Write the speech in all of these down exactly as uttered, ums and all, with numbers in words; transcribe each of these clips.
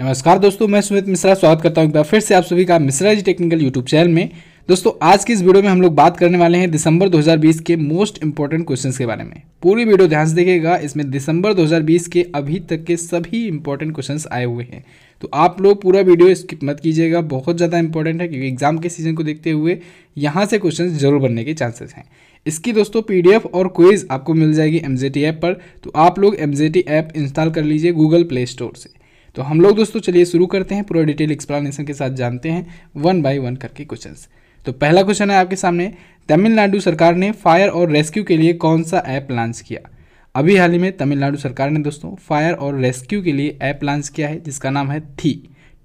नमस्कार दोस्तों, मैं सुमित मिश्रा स्वागत करता हूं एक बार फिर से आप सभी का Mishra ji technical YouTube channel में। दोस्तों आज की इस वीडियो में हम लोग बात करने वाले हैं दिसंबर दो हज़ार बीस के मोस्ट इंपॉर्टेंट क्वेश्चंस के बारे में। पूरी वीडियो ध्यान से देखिएगा, इसमें दिसंबर दो हज़ार बीस के अभी तक के सभी इंपॉर्टेंट क्वेश्चंस आए हुए हैं, तो आप लोग पूरा वीडियो स्किप मत कीजिएगा, बहुत ज़्यादा इंपॉर्टेंट है क्योंकि एग्जाम के सीजन को देखते हुए यहाँ से क्वेश्चंस जरूर बनने के चांसेस हैं। इसकी दोस्तों पीडीएफ और क्विज आपको मिल जाएगी एम जे टी ऐप पर, तो आप लोग M J T app install कर लीजिए गूगल प्ले स्टोर से। तो हम लोग दोस्तों चलिए शुरू करते हैं, पूरा डिटेल एक्सप्लेनेशन के साथ जानते हैं वन बाय वन करके क्वेश्चंस। तो पहला क्वेश्चन है आपके सामने, तमिलनाडु सरकार ने फायर और रेस्क्यू के लिए कौन सा ऐप लॉन्च किया? अभी हाल ही में तमिलनाडु सरकार ने दोस्तों फायर और रेस्क्यू के लिए ऐप लॉन्च किया है जिसका नाम है थी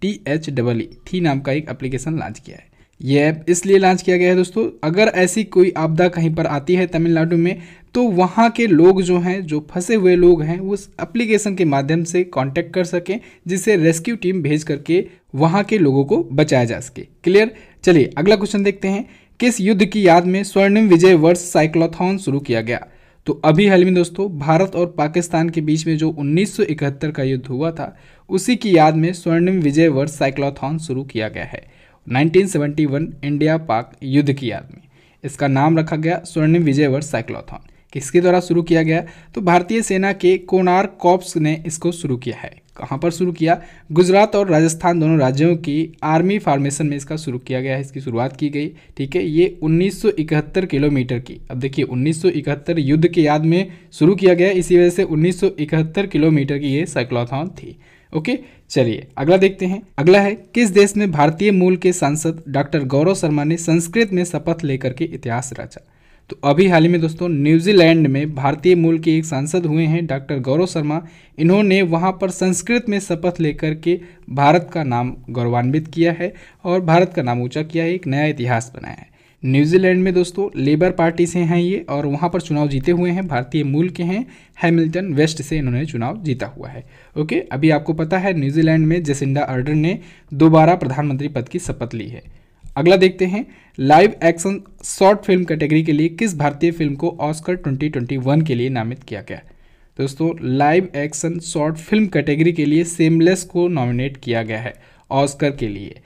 टी एच डबल ई थी नाम का एक एप्लीकेशन लॉन्च किया है। यह ऐप इसलिए लॉन्च किया गया है दोस्तों, अगर ऐसी कोई आपदा कहीं पर आती है तमिलनाडु में तो वहाँ के लोग जो हैं, जो फंसे हुए लोग हैं, उस एप्लीकेशन के माध्यम से कांटेक्ट कर सकें जिससे रेस्क्यू टीम भेज करके वहाँ के लोगों को बचाया जा सके। क्लियर। चलिए अगला क्वेश्चन देखते हैं, किस युद्ध की याद में स्वर्णिम विजय वर्ष साइक्लोथॉन शुरू किया गया? तो अभी हाल में दोस्तों भारत और पाकिस्तान के बीच में जो उन्नीस सौ इकहत्तर का युद्ध हुआ था उसी की याद में स्वर्णिम विजय वर्ष साइक्लोथॉन शुरू किया गया है। उन्नीस सौ इकहत्तर इंडिया पाक युद्ध की याद में इसका नाम रखा गया स्वर्णिम विजय वर्ष साइक्लोथॉन। किसके द्वारा शुरू किया गया? तो भारतीय सेना के कोणार्क कॉप्स ने इसको शुरू किया है। कहाँ पर शुरू किया? गुजरात और राजस्थान दोनों राज्यों की आर्मी फार्मेशन में इसका शुरू किया गया है, इसकी शुरुआत की गई। ठीक है, ये उन्नीस सौ इकहत्तर किलोमीटर की, अब देखिए उन्नीस सौ इकहत्तर युद्ध की याद में शुरू किया गया, इसी वजह से उन्नीस सौ इकहत्तर किलोमीटर की ये साइक्लोथॉन थी। ओके चलिए अगला देखते हैं। अगला है, किस देश में भारतीय मूल के सांसद डॉक्टर गौरव शर्मा ने संस्कृत में शपथ लेकर के इतिहास रचा? तो अभी हाल ही में दोस्तों न्यूजीलैंड में भारतीय मूल के एक सांसद हुए हैं डॉक्टर गौरव शर्मा। इन्होंने वहां पर संस्कृत में शपथ लेकर के भारत का नाम गौरवान्वित किया है और भारत का नाम ऊंचा किया है, एक नया इतिहास बनाया है। न्यूजीलैंड में दोस्तों लेबर पार्टी से हैं ये और वहाँ पर चुनाव जीते हुए हैं, भारतीय मूल के हैं, हैमिल्टन वेस्ट से इन्होंने चुनाव जीता हुआ है। ओके, अभी आपको पता है न्यूजीलैंड में जेसिंडा आर्डर्न ने दोबारा प्रधानमंत्री पद की शपथ ली है। अगला देखते हैं, live action short film category के लिए किस भारतीय फिल्म को ऑस्कर दो हज़ार इक्कीस के लिए नामित किया गया? दोस्तों live action short film category के लिए सेमलेस को नॉमिनेट किया गया है ऑस्कर के लिए।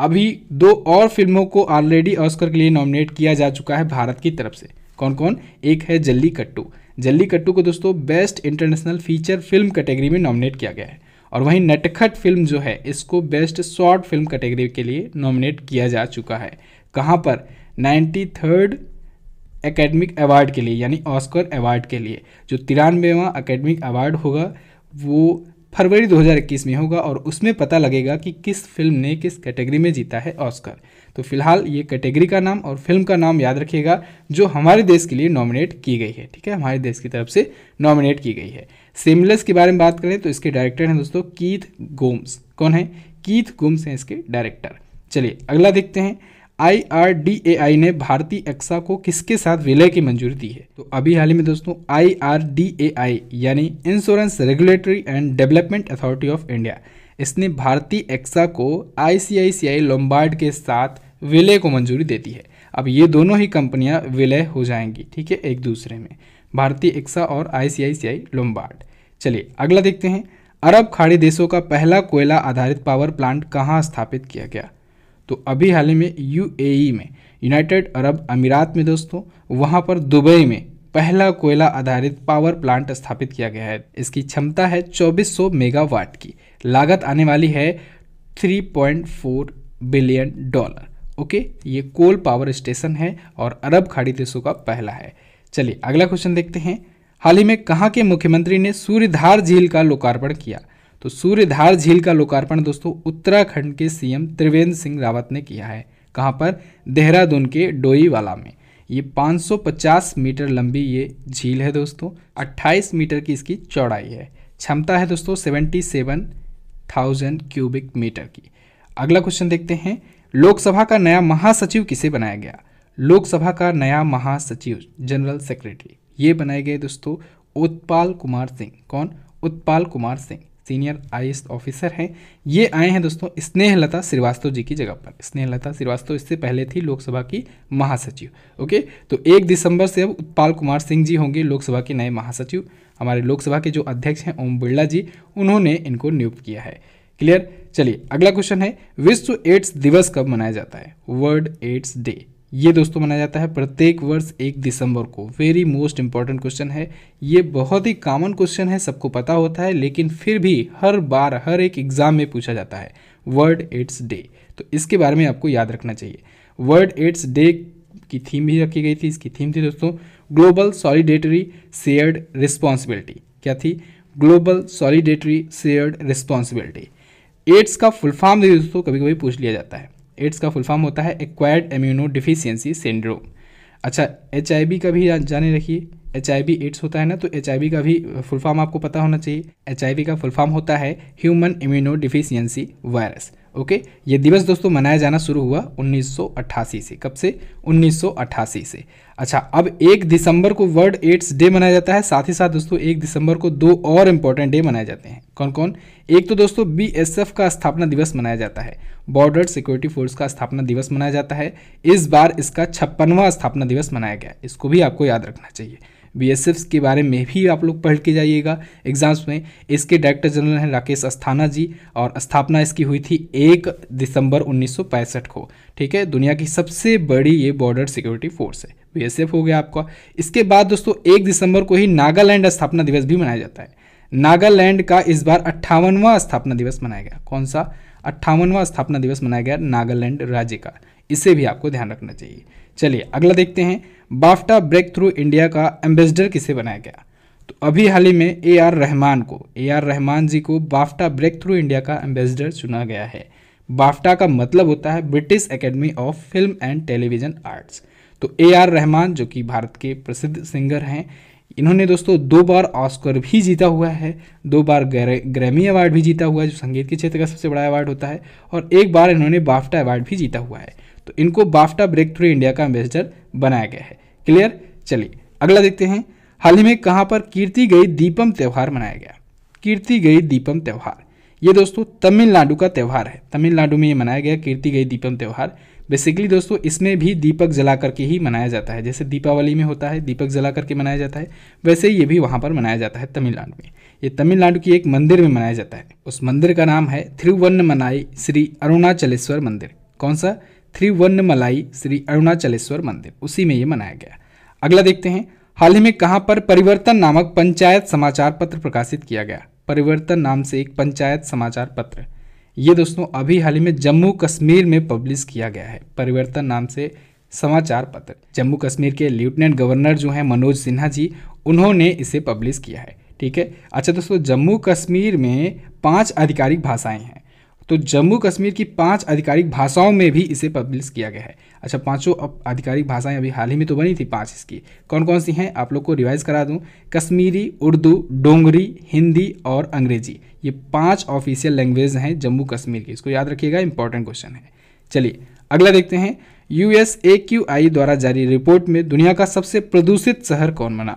अभी दो और फिल्मों को ऑलरेडी ऑस्कर के लिए नॉमिनेट किया जा चुका है भारत की तरफ से। कौन कौन? एक है जल्लीकट्टू। जल्लीकट्टू को दोस्तों best international feature film category में नॉमिनेट किया गया है और वहीं नटखट फिल्म जो है इसको बेस्ट शॉर्ट फिल्म कैटेगरी के लिए नॉमिनेट किया जा चुका है। कहाँ पर? नाइन्टी थर्ड एकेडमिक अवार्ड के लिए, यानी ऑस्कर अवार्ड के लिए। जो तिरानवेवां एकेडमिक अवार्ड होगा वो फरवरी दो हज़ार इक्कीस में होगा और उसमें पता लगेगा कि किस फिल्म ने किस कैटेगरी में जीता है ऑस्कर। तो फिलहाल ये कैटेगरी का नाम और फिल्म का नाम याद रखिएगा जो हमारे देश के लिए नॉमिनेट की गई है। ठीक है, हमारे देश की तरफ से नॉमिनेट की गई है। सेमलेस के बारे में बात करें तो इसके डायरेक्टर हैं दोस्तों कीथ गोम्स। कौन है? कीथ गोम्स हैं इसके डायरेक्टर। चलिए अगला देखते हैं, आई आर डी ए आई ने भारतीय एक्सा को किसके साथ विलय की मंजूरी दी है? तो अभी हाल ही में दोस्तों I R D A I यानी insurance regulatory and development authority of India, इसने भारतीय एक्सा को आई सी आई सी आई लोम्बार्ड के साथ विलय को मंजूरी देती है। अब ये दोनों ही कंपनियां विलय हो जाएंगी, ठीक है, एक दूसरे में, भारतीय एक्सा और आई सी आई सी आई लोम्बार्ड। चलिए अगला देखते हैं, अरब खाड़ी देशों का पहला कोयला आधारित पावर प्लांट कहाँ स्थापित किया गया? तो अभी हाल ही में यू ए ई में, यूनाइटेड अरब अमीरात में दोस्तों वहाँ पर दुबई में पहला कोयला आधारित पावर प्लांट स्थापित किया गया है। इसकी क्षमता है चौबीस सौ मेगावाट की, लागत आने वाली है तीन पॉइंट चार बिलियन डॉलर। ओके, ये कोल पावर स्टेशन है और अरब खाड़ी देशों का पहला है। चलिए अगला क्वेश्चन देखते हैं, हाल ही में कहाँ के मुख्यमंत्री ने सूर्यधार झील का लोकार्पण किया? तो सूर्यधार झील का लोकार्पण दोस्तों उत्तराखंड के सीएम त्रिवेंद्र सिंह रावत ने किया है। कहाँ पर? देहरादून के डोईवाला में। ये पाँच सौ पचास मीटर लंबी ये झील है दोस्तों, अट्ठाईस मीटर की इसकी चौड़ाई है, क्षमता है दोस्तों सतहत्तर हज़ार क्यूबिक मीटर की। अगला क्वेश्चन देखते हैं, लोकसभा का नया महासचिव किसे बनाया गया? लोकसभा का नया महासचिव जनरल सेक्रेटरी ये बनाए गए दोस्तों उत्पाल कुमार सिंह। कौन? Utpal Kumar Singh, senior IAS officer हैं। ये आए हैं दोस्तों स्नेहलता श्रीवास्तव जी की जगह पर। स्नेहलता श्रीवास्तव इससे पहले थी लोकसभा की महासचिव। ओके, तो एक दिसंबर से अब उत्पाल कुमार सिंह जी होंगे लोकसभा के नए महासचिव। हमारे लोकसभा के जो अध्यक्ष हैं ओम बिरला जी, उन्होंने इनको नियुक्त किया है। क्लियर। चलिए अगला क्वेश्चन है, विश्व एड्स दिवस कब मनाया जाता है? World AIDS day. ये दोस्तों मनाया जाता है प्रत्येक वर्ष एक दिसंबर को। वेरी मोस्ट इंपॉर्टेंट क्वेश्चन है, ये बहुत ही कॉमन क्वेश्चन है, सबको पता होता है, लेकिन फिर भी हर बार हर एक एग्जाम में पूछा जाता है वर्ल्ड एड्स डे, तो इसके बारे में आपको याद रखना चाहिए। वर्ल्ड एड्स डे की थीम भी रखी गई थी, इसकी थीम थी दोस्तों ग्लोबल सॉलिडेटरी शेयर्ड रिस्पॉन्सिबिलिटी। क्या थी? Global solidarity shared responsibility. AIDS का फुल फॉर्म भी दोस्तों कभी कभी पूछ लिया जाता है। एड्स का फुल फॉर्म होता है एक्वायर्ड इम्यूनो डिफिशियंसी सिंड्रोम। अच्छा, एच आई वी का भी जाने रखिए, एच आई वी एड्स होता है ना, तो एच आई वी का भी फुल फॉर्म आपको पता होना चाहिए। एच आई वी का फुल फॉर्म होता है human immunodeficiency virus. Okay, ये दिवस दोस्तों मनाया जाना शुरू हुआ उन्नीस सौ अट्ठासी से। कब से? उन्नीस सौ अट्ठासी से। अच्छा, अब एक दिसंबर को वर्ल्ड एड्स डे मनाया जाता है, साथ ही साथ दोस्तों एक दिसंबर को दो और इम्पोर्टेंट डे मनाए जाते हैं। कौन कौन? एक तो दोस्तों बीएसएफ का स्थापना दिवस मनाया जाता है, बॉर्डर सिक्योरिटी फोर्स का स्थापना दिवस मनाया जाता है। इस बार इसका छप्पनवां स्थापना दिवस मनाया गया, इसको भी आपको याद रखना चाहिए। बीएसएफ के बारे में भी आप लोग पढ़ के जाइएगा एग्जाम्स में। इसके डायरेक्टर जनरल हैं राकेश अस्थाना जी, और स्थापना इसकी हुई थी एक दिसंबर उन्नीस सौ पैंसठ को। ठीक है, दुनिया की सबसे बड़ी ये बॉर्डर सिक्योरिटी फोर्स है, बीएसएफ हो गया आपका। इसके बाद दोस्तों एक दिसंबर को ही नागालैंड स्थापना दिवस भी मनाया जाता है। नागालैंड का इस बार अट्ठावनवां स्थापना दिवस मनाया गया। कौन सा? अट्ठावनवां स्थापना दिवस मनाया गया नागालैंड राज्य का, इसे भी आपको ध्यान रखना चाहिए। चलिए अगला देखते हैं, बाफ्टा ब्रेक थ्रू इंडिया का एम्बेसडर किसे बनाया गया? तो अभी हाल ही में एआर रहमान को, एआर रहमान जी को बाफ्टा ब्रेक थ्रू इंडिया का एम्बेसडर चुना गया है। बाफ्टा का मतलब होता है British Academy of Film and Television Arts. तो एआर रहमान जो कि भारत के प्रसिद्ध सिंगर हैं, इन्होंने दोस्तों दो बार ऑस्कर भी जीता हुआ है, दो बार ग्रैमी अवार्ड भी जीता हुआ है, जो संगीत के क्षेत्र का सबसे बड़ा अवार्ड होता है, और एक बार इन्होंने बाफ्टा अवार्ड भी जीता हुआ है। तो इनको बाफ्टा ब्रेक थ्रू इंडिया का एम्बेसडर बनाया गया है। क्लियर। चलिए अगला देखते हैं, हाल ही में कहाँ पर कीर्ति गई दीपम त्यौहार मनाया गया? कीर्ति गई दीपम त्यौहार, ये दोस्तों तमिलनाडु का त्यौहार है। तमिलनाडु में ये मनाया गया कीर्ति गई दीपम त्यौहार। बेसिकली दोस्तों इसमें भी दीपक जला करके ही मनाया जाता है, जैसे दीपावली में होता है दीपक जला करके मनाया जाता है, वैसे ये भी वहाँ पर मनाया जाता है तमिलनाडु में। ये तमिलनाडु की एक मंदिर में मनाया जाता है, उस मंदिर का नाम है थिरुवन्नमलाई श्री अरुणाचलेश्वर मंदिर। कौन सा? थिरुवन्नमलाई श्री अरुणाचलेश्वर मंदिर, उसी में ये मनाया गया। अगला देखते हैं, हाल ही में कहाँ पर परिवर्तन नामक पंचायत समाचार पत्र प्रकाशित किया गया? परिवर्तन नाम से एक पंचायत समाचार पत्र, ये दोस्तों अभी हाल ही में जम्मू कश्मीर में पब्लिश किया गया है। परिवर्तन नाम से समाचार पत्र जम्मू कश्मीर के लेफ्टिनेंट गवर्नर जो हैं मनोज सिन्हा जी, उन्होंने इसे पब्लिश किया है। ठीक है। अच्छा दोस्तों, जम्मू कश्मीर में पाँच आधिकारिक भाषाएँ हैं, तो जम्मू कश्मीर की पांच आधिकारिक भाषाओं में भी इसे पब्लिश किया गया है। अच्छा, पांचों आधिकारिक भाषाएं अभी हाल ही में तो बनी थी पांच, इसकी कौन कौन सी हैं आप लोग को रिवाइज करा दूं? कश्मीरी, उर्दू, डोंगरी, हिंदी और अंग्रेजी, ये पांच ऑफिशियल लैंग्वेज हैं जम्मू कश्मीर की। इसको याद रखिएगा, इंपॉर्टेंट क्वेश्चन है। चलिए अगला देखते हैं, यूएसएक्यूआई द्वारा जारी रिपोर्ट में दुनिया का सबसे प्रदूषित शहर कौन बना?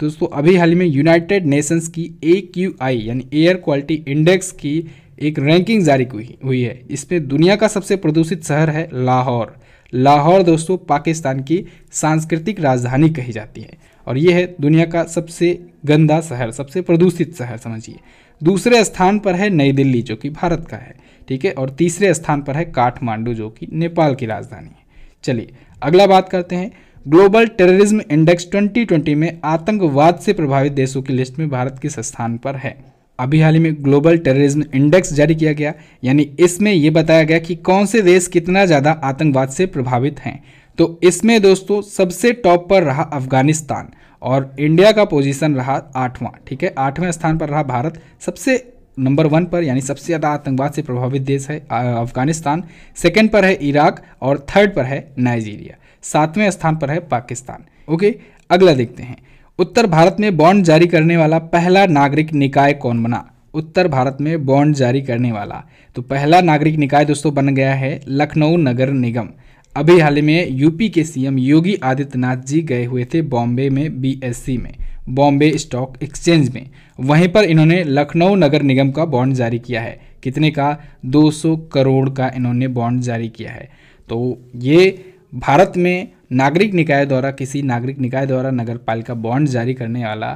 दोस्तों अभी हाल ही में यूनाइटेड नेशंस की एक्यूआई यानी एयर क्वालिटी इंडेक्स की एक रैंकिंग जारी हुई है, इसमें दुनिया का सबसे प्रदूषित शहर है लाहौर। लाहौर दोस्तों पाकिस्तान की सांस्कृतिक राजधानी कही जाती है, और यह है दुनिया का सबसे गंदा शहर, सबसे प्रदूषित शहर समझिए। दूसरे स्थान पर है नई दिल्ली जो कि भारत का है, ठीक है, और तीसरे स्थान पर है काठमांडू जो कि नेपाल की राजधानी है। चलिए अगला बात करते हैं, global terrorism index twenty twenty में आतंकवाद से प्रभावित देशों की लिस्ट में भारत किस स्थान पर है? अभी हाल ही में ग्लोबल टेररिज्म इंडेक्स जारी किया गया, यानी इसमें यह बताया गया कि कौन से देश कितना ज़्यादा आतंकवाद से प्रभावित हैं। तो इसमें दोस्तों सबसे टॉप पर रहा अफगानिस्तान, और इंडिया का पोजीशन रहा आठवां। ठीक है, आठवें स्थान पर रहा भारत, सबसे नंबर वन पर, यानी सबसे ज़्यादा आतंकवाद से प्रभावित देश है अफगानिस्तान। सेकेंड पर है इराक, और थर्ड पर है नाइजीरिया, सातवें स्थान पर है पाकिस्तान। ओके, अगला देखते हैं, उत्तर भारत में बॉन्ड जारी करने वाला पहला नागरिक निकाय कौन बना? उत्तर भारत में बॉन्ड जारी करने वाला, तो पहला नागरिक निकाय दोस्तों बन गया है लखनऊ नगर निगम। अभी हाल ही में यूपी के सीएम योगी आदित्यनाथ जी गए हुए थे बॉम्बे में, बीएससी में, बॉम्बे स्टॉक एक्सचेंज में, वहीं पर इन्होंने लखनऊ नगर निगम का बॉन्ड जारी किया है। कितने का? दो सौ करोड़ का इन्होंने बॉन्ड जारी किया है। तो ये भारत में नागरिक निकाय द्वारा, किसी नागरिक निकाय द्वारा नगर पालिका बॉन्ड जारी करने वाला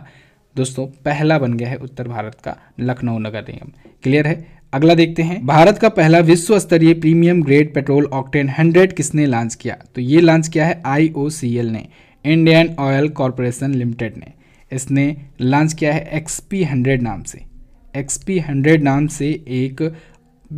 दोस्तों पहला बन गया है उत्तर भारत का लखनऊ नगर निगम। क्लियर है। अगला देखते हैं, भारत का पहला विश्व स्तरीय premium grade petrol octane hundred किसने लॉन्च किया? तो ये लॉन्च किया है आई ओ सी एल ने, इंडियन ऑयल कॉरपोरेशन लिमिटेड ने। इसने लॉन्च किया है एक्सपी हंड्रेड नाम से। एक्सपी हंड्रेड नाम से एक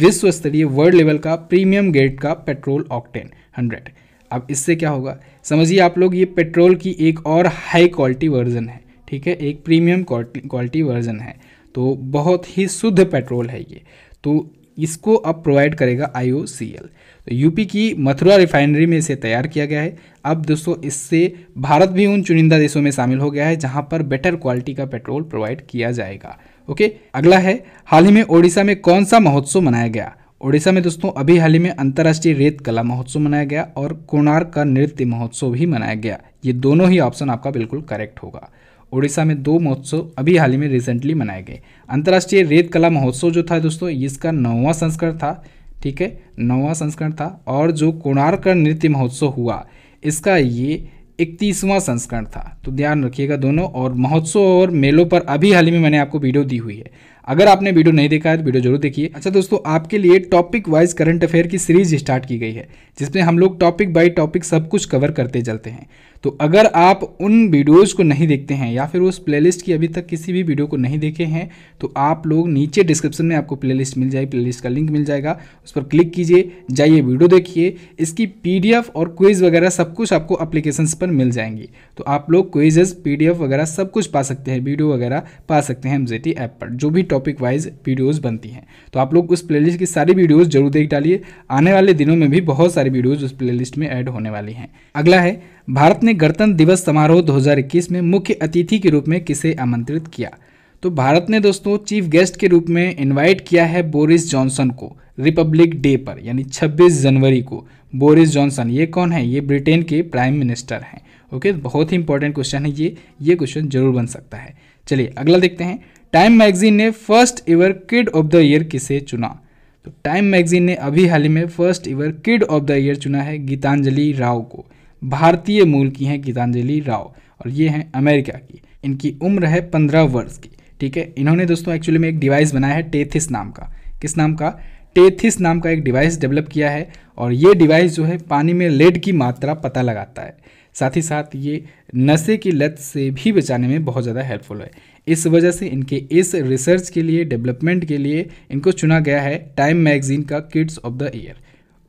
विश्व स्तरीय वर्ल्ड लेवल का प्रीमियम ग्रेड का पेट्रोल ऑक्टेन हंड्रेड। अब इससे क्या होगा समझिए आप लोग, ये पेट्रोल की एक और हाई क्वालिटी वर्जन है, ठीक है, एक प्रीमियम क्वालिटी वर्जन है। तो बहुत ही शुद्ध पेट्रोल है ये, तो इसको अब प्रोवाइड करेगा आई ओ सी एल। तो यूपी की मथुरा रिफाइनरी में इसे तैयार किया गया है। अब दोस्तों इससे भारत भी उन चुनिंदा देशों में शामिल हो गया है जहां पर बेटर क्वालिटी का पेट्रोल प्रोवाइड किया जाएगा। ओके, अगला है, हाल ही में ओडिशा में कौन सा महोत्सव मनाया गया? ओडिशा में दोस्तों अभी हाल ही में अंतर्राष्ट्रीय रेत कला महोत्सव मनाया गया और कोणार्क का नृत्य महोत्सव भी मनाया गया। ये दोनों ही ऑप्शन आपका बिल्कुल करेक्ट होगा। ओडिशा में दो महोत्सव अभी हाल ही में रिसेंटली मनाए गए। अंतर्राष्ट्रीय रेत कला महोत्सव जो था दोस्तों, इसका नौवां संस्करण था, ठीक है, नौवां संस्करण था। और जो कोणार्क का नृत्य महोत्सव हुआ, इसका ये इकतीसवां संस्करण था। तो ध्यान रखिएगा दोनों। और महोत्सव और मेलों पर अभी हाल ही में मैंने आपको वीडियो दी हुई है, अगर आपने वीडियो नहीं देखा है तो वीडियो जरूर देखिए। अच्छा दोस्तों, आपके लिए टॉपिक वाइज करंट अफेयर की सीरीज स्टार्ट की गई है, जिसमें हम लोग टॉपिक बाय टॉपिक सब कुछ कवर करते चलते हैं। तो अगर आप उन वीडियोज़ को नहीं देखते हैं या फिर उस प्लेलिस्ट की अभी तक किसी भी वीडियो को नहीं देखे हैं, तो आप लोग नीचे डिस्क्रिप्शन में आपको प्लेलिस्ट मिल जाएगी, प्लेलिस्ट का लिंक मिल जाएगा, उस पर क्लिक कीजिए, जाइए वीडियो देखिए। इसकी पीडीएफ और क्विज वगैरह सब कुछ आपको अप्लीकेशंस पर मिल जाएंगी, तो आप लोग क्विजेस, पीडीएफ वगैरह सब कुछ पा सकते हैं, वीडियो वगैरह पा सकते हैं एम जे टी ऐप पर। जो भी टॉपिक वाइज वीडियोज़ बनती हैं, तो आप लोग उस प्लेलिस्ट की सारी वीडियोज़ जरूर देख डालिए। आने वाले दिनों में भी बहुत सारी वीडियोज़ उस प्लेलिस्ट में ऐड होने वाली हैं। अगला है, भारत ने गणतंत्र दिवस समारोह दो हज़ार इक्कीस में मुख्य अतिथि के रूप में किसे आमंत्रित किया? तो भारत ने दोस्तों चीफ गेस्ट के रूप में इनवाइट किया है बोरिस जॉनसन को, रिपब्लिक डे पर, यानी छब्बीस जनवरी को। बोरिस जॉनसन ये कौन है? ये ब्रिटेन के प्राइम मिनिस्टर हैं। ओके, बहुत ही इंपॉर्टेंट क्वेश्चन है ये, ये क्वेश्चन जरूर बन सकता है। चलिए अगला देखते हैं, टाइम मैगजीन ने first ever kid of the year किसे चुना? तो टाइम मैगजीन ने अभी हाल ही में first ever kid of the year चुना है गीतांजलि राव को। भारतीय मूल की हैं गीतांजलि राव और ये हैं अमेरिका की। इनकी उम्र है पंद्रह वर्ष की, ठीक है। इन्होंने दोस्तों एक्चुअली में एक डिवाइस बनाया है टेथिस नाम का। किस नाम का? टेथिस नाम का एक डिवाइस डेवलप किया है और ये डिवाइस जो है पानी में लेड की मात्रा पता लगाता है, साथ ही साथ ये नशे की लत से भी बचाने में बहुत ज़्यादा हेल्पफुल है। इस वजह से इनके इस रिसर्च के लिए, डेवलपमेंट के लिए इनको चुना गया है टाइम मैगजीन का kids of the year.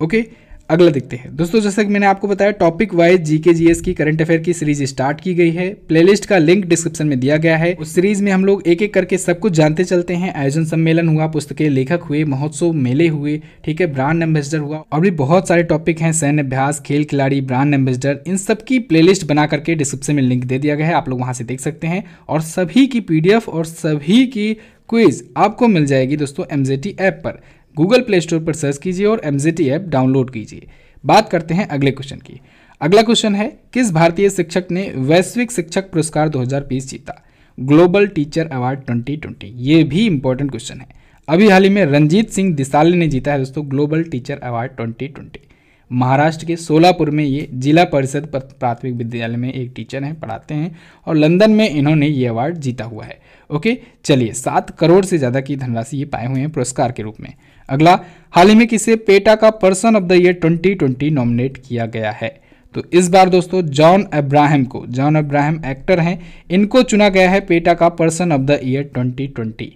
Okay, अगला देखते हैं दोस्तों, जैसा कि मैंने आपको बताया टॉपिक वाइज जीके जीएस की करंट अफेयर की सीरीज स्टार्ट की गई है। प्लेलिस्ट का लिंक डिस्क्रिप्शन में दिया गया है, उस सीरीज में हम लोग एक एक करके सब कुछ जानते चलते हैं। आयोजन सम्मेलन हुआ, पुस्तकें, लेखक हुए, महोत्सव, मेले हुए, ठीक है, ब्रांड एम्बेसडर हुआ और भी बहुत सारे टॉपिक हैं, सैन्य अभ्यास, खेल खिलाड़ी, ब्रांड एम्बेसडर, इन सब की प्लेलिस्ट बना करके डिस्क्रिप्शन में लिंक दे दिया गया है, आप लोग वहाँ से देख सकते हैं। और सभी की पीडीएफ और सभी की क्विज आपको मिल जाएगी दोस्तों एम जे टी ऐप पर। गूगल प्ले स्टोर पर सर्च कीजिए और M J T app download कीजिए। बात करते हैं अगले क्वेश्चन की। अगला क्वेश्चन है, किस भारतीय शिक्षक ने वैश्विक शिक्षक पुरस्कार दो हज़ार बीस जीता? ग्लोबल टीचर अवार्ड दो हज़ार बीस, ये भी इंपॉर्टेंट क्वेश्चन है। अभी हाल ही में रंजीत सिंह दिसाले ने जीता है दोस्तों ग्लोबल टीचर अवार्ड दो हज़ार बीस। महाराष्ट्र के सोलापुर में ये जिला परिषद प्राथमिक विद्यालय में एक टीचर हैं, पढ़ाते हैं और लंदन में इन्होंने ये अवार्ड जीता हुआ है। ओके, चलिए, सात करोड़ से ज़्यादा की धनराशि ये पाए हुए हैं पुरस्कार के रूप में। अगला, हाल ही में किसे पेटा का पर्सन ऑफ द ईयर दो हज़ार बीस नॉमिनेट किया गया है? तो इस बार दोस्तों जॉन अब्राहम को, जॉन अब्राहम एक्टर हैं, इनको चुना गया है पेटा का पर्सन ऑफ द ईयर दो हज़ार बीस।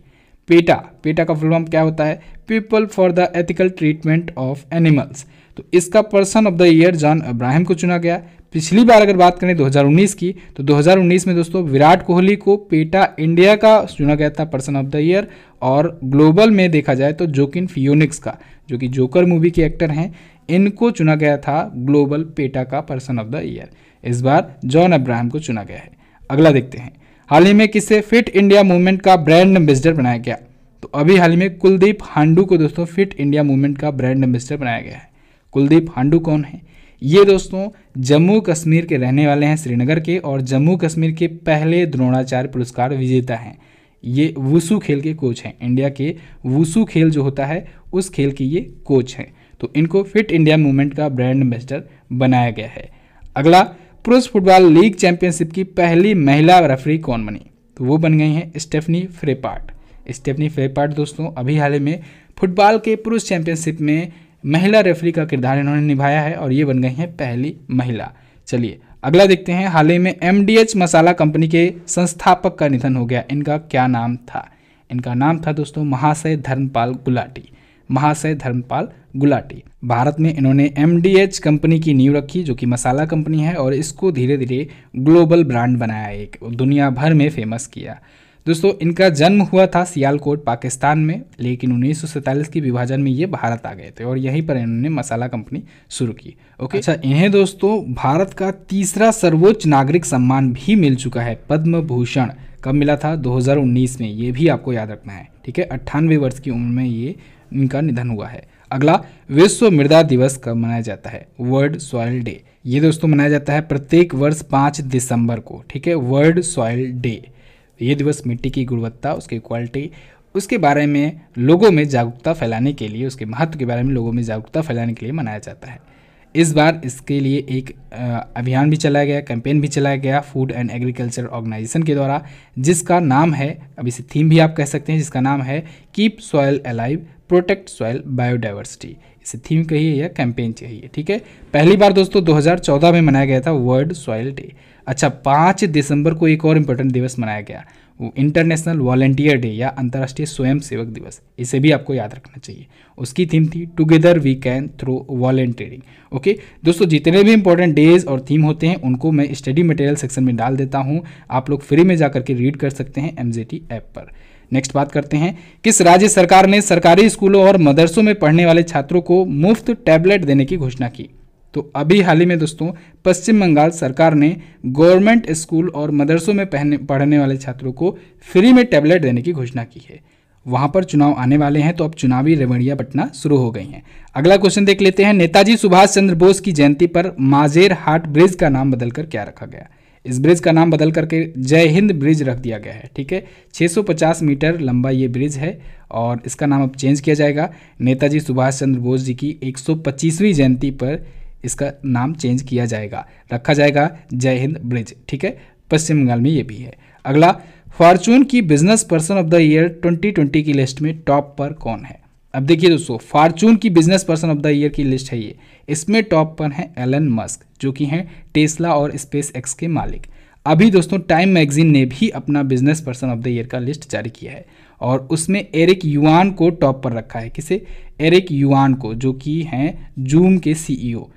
पेटा, पेटा का फुल फॉर्म क्या होता है? People for the ethical treatment of animals. तो इसका person of the year John Abraham को चुना गया। पिछली बार अगर बात करें दो हज़ार उन्नीस की, तो दो हज़ार उन्नीस में दोस्तों विराट कोहली को पेटा इंडिया का चुना गया था पर्सन ऑफ द ईयर। और ग्लोबल में देखा जाए तो जोकिन फियोनिक्स का, जो कि जोकर मूवी के एक्टर हैं, इनको चुना गया था ग्लोबल पेटा का पर्सन ऑफ द ईयर। इस बार जॉन अब्राहम को चुना गया है। अगला देखते हैं, हाल ही में किसे फिट इंडिया मूवमेंट का ब्रांड एम्बेसडर बनाया गया? तो अभी हाल ही में कुलदीप हांडू को दोस्तों फिट इंडिया मूवमेंट का ब्रांड एम्बेसडर बनाया गया है। कुलदीप हांडू कौन है? ये दोस्तों जम्मू कश्मीर के रहने वाले हैं, श्रीनगर के, और जम्मू कश्मीर के पहले द्रोणाचार्य पुरस्कार विजेता हैं। ये वुसु खेल के कोच हैं, इंडिया के वुसु खेल जो होता है उस खेल की ये कोच हैं। तो इनको फिट इंडिया मूवमेंट का ब्रांड एम्बेसडर बनाया गया है। अगला, पुरुष फुटबॉल लीग चैंपियनशिप की पहली महिला रेफरी कौन बनी? तो वो बन गई हैं स्टेफनी फ्रेपार्ट। स्टेफनी फ्रेपार्ट दोस्तों अभी हाल ही में फुटबॉल के पुरुष चैंपियनशिप में महिला रेफरी का किरदार इन्होंने निभाया है और ये बन गई हैं पहली महिला। चलिए अगला देखते हैं। हाल ही में M D H masala company के संस्थापक का निधन हो गया। इनका क्या नाम था? इनका नाम था दोस्तों महाशय धर्मपाल गुलाटी। महाशय धर्मपाल गुलाटी। भारत में इन्होंने एम डी एच कंपनी की नींव रखी जो कि मसाला कंपनी है और इसको धीरे धीरे ग्लोबल ब्रांड बनाया, एक दुनिया भर में फेमस किया। दोस्तों इनका जन्म हुआ था सियालकोट पाकिस्तान में, लेकिन उन्नीस सौ सैंतालीस के विभाजन में ये भारत आ गए थे और यहीं पर इन्होंने मसाला कंपनी शुरू की। ओके, अच्छा इन्हें दोस्तों भारत का तीसरा सर्वोच्च नागरिक सम्मान भी मिल चुका है, पद्म भूषण। कब मिला था? दो हज़ार उन्नीस में। ये भी आपको याद रखना है, ठीक है। अट्ठानवे वर्ष की उम्र में ये इनका निधन हुआ है। अगला, विश्व मृदा दिवस कब मनाया जाता है? World Soil Day. ये दोस्तों मनाया जाता है प्रत्येक वर्ष पाँच दिसंबर को, ठीक है। वर्ल्ड सॉइल डे, ये दिवस मिट्टी की गुणवत्ता, उसकी क्वालिटी, उसके बारे में लोगों में जागरूकता फैलाने के लिए, उसके महत्व के बारे में लोगों में जागरूकता फैलाने के लिए मनाया जाता है। इस बार इसके लिए एक अभियान भी चलाया गया, कैंपेन भी चलाया गया फूड एंड एग्रीकल्चर ऑर्गेनाइजेशन के द्वारा, जिसका नाम है, अब इसे थीम भी आप कह सकते हैं, जिसका नाम है keep soil alive protect soil biodiversity. इसे थीम कहिए या कैंपेन चाहिए, ठीक है। पहली बार दोस्तों दो हज़ार चौदह में मनाया गया था वर्ल्ड सॉयल डे। अच्छा, पाँच दिसंबर को एक और इम्पोर्टेंट दिवस मनाया गया, इंटरनेशनल वॉलंटियर डे या अंतर्राष्ट्रीय स्वयंसेवक दिवस। इसे भी आपको याद रखना चाहिए। उसकी थीम थी together we can through volunteering. Okay दोस्तों, जितने भी इंपॉर्टेंट डेज और थीम होते हैं उनको मैं स्टडी मटेरियल सेक्शन में डाल देता हूं, आप लोग फ्री में जाकर के रीड कर सकते हैं एम जे टी ऐप पर। नेक्स्ट बात करते हैं, किस राज्य सरकार ने सरकारी स्कूलों और मदरसों में पढ़ने वाले छात्रों को मुफ्त टैबलेट देने की घोषणा की? तो अभी हाल ही में दोस्तों पश्चिम बंगाल सरकार ने गवर्नमेंट स्कूल और मदरसों में पढ़ने वाले छात्रों को फ्री में टैबलेट देने की घोषणा की है। वहां पर चुनाव आने वाले हैं तो अब चुनावी रेवड़ियां बटना शुरू हो गई हैं। अगला क्वेश्चन देख लेते हैं, नेताजी सुभाष चंद्र बोस की जयंती पर माजेर हाट ब्रिज का नाम बदलकर क्या रखा गया? इस ब्रिज का नाम बदल करके जय हिंद ब्रिज रख दिया गया है, ठीक है। छह सौ पचास मीटर लंबा ये ब्रिज है और इसका नाम अब चेंज किया जाएगा। नेताजी सुभाष चंद्र बोस जी की एक सौ पच्चीसवीं जयंती पर इसका नाम चेंज किया जाएगा, रखा जाएगा जय हिंद ब्रिज, ठीक है। पश्चिम बंगाल में ये भी है। अगला, फॉर्चून की business person of the year दो हज़ार बीस की लिस्ट में टॉप पर कौन है? अब देखिए दोस्तों, फॉर्चून की business person of the year की लिस्ट है ये, इसमें टॉप पर हैं एलन मस्क जो कि हैं टेस्ला और स्पेस एक्स के मालिक। अभी दोस्तों टाइम मैगजीन ने भी अपना business person of the year का लिस्ट जारी किया है और उसमें एरिक युआन को टॉप पर रखा है। किसे? एरिक युआन को, जो कि हैं जूम के सीईओ।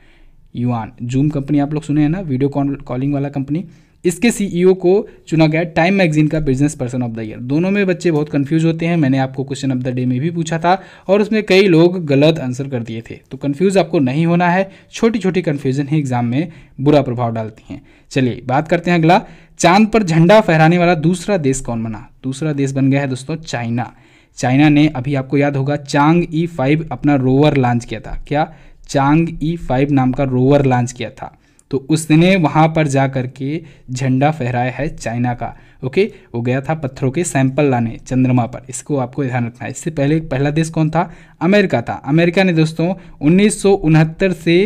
युआन, जूम कंपनी आप लोग सुने हैं ना, वीडियो कॉलिंग वाला कंपनी, इसके सीईओ को चुना गया टाइम मैगजीन का business person of the year. दोनों में बच्चे बहुत कंफ्यूज होते हैं, मैंने आपको क्वेश्चन ऑफ द डे में भी पूछा था और उसमें कई लोग गलत आंसर कर दिए थे, तो कंफ्यूज आपको नहीं होना है। छोटी छोटी कंफ्यूजन ही एग्जाम में बुरा प्रभाव डालती हैं। चलिए बात करते हैं अगला, चांद पर झंडा फहराने वाला दूसरा देश कौन बना? दूसरा देश बन गया है दोस्तों चाइना। चाइना ने, अभी आपको याद होगा, चांग ई फाइव अपना रोवर लॉन्च किया था। क्या? चांग ई फाइव नाम का रोवर लॉन्च किया था, तो उसने वहाँ पर जा कर के झंडा फहराया है चाइना का। ओके, वो गया था पत्थरों के सैंपल लाने चंद्रमा पर, इसको आपको ध्यान रखना है। इससे पहले पहला देश कौन था? अमेरिका था। अमेरिका ने दोस्तों उन्नीस सौ उनहत्तर से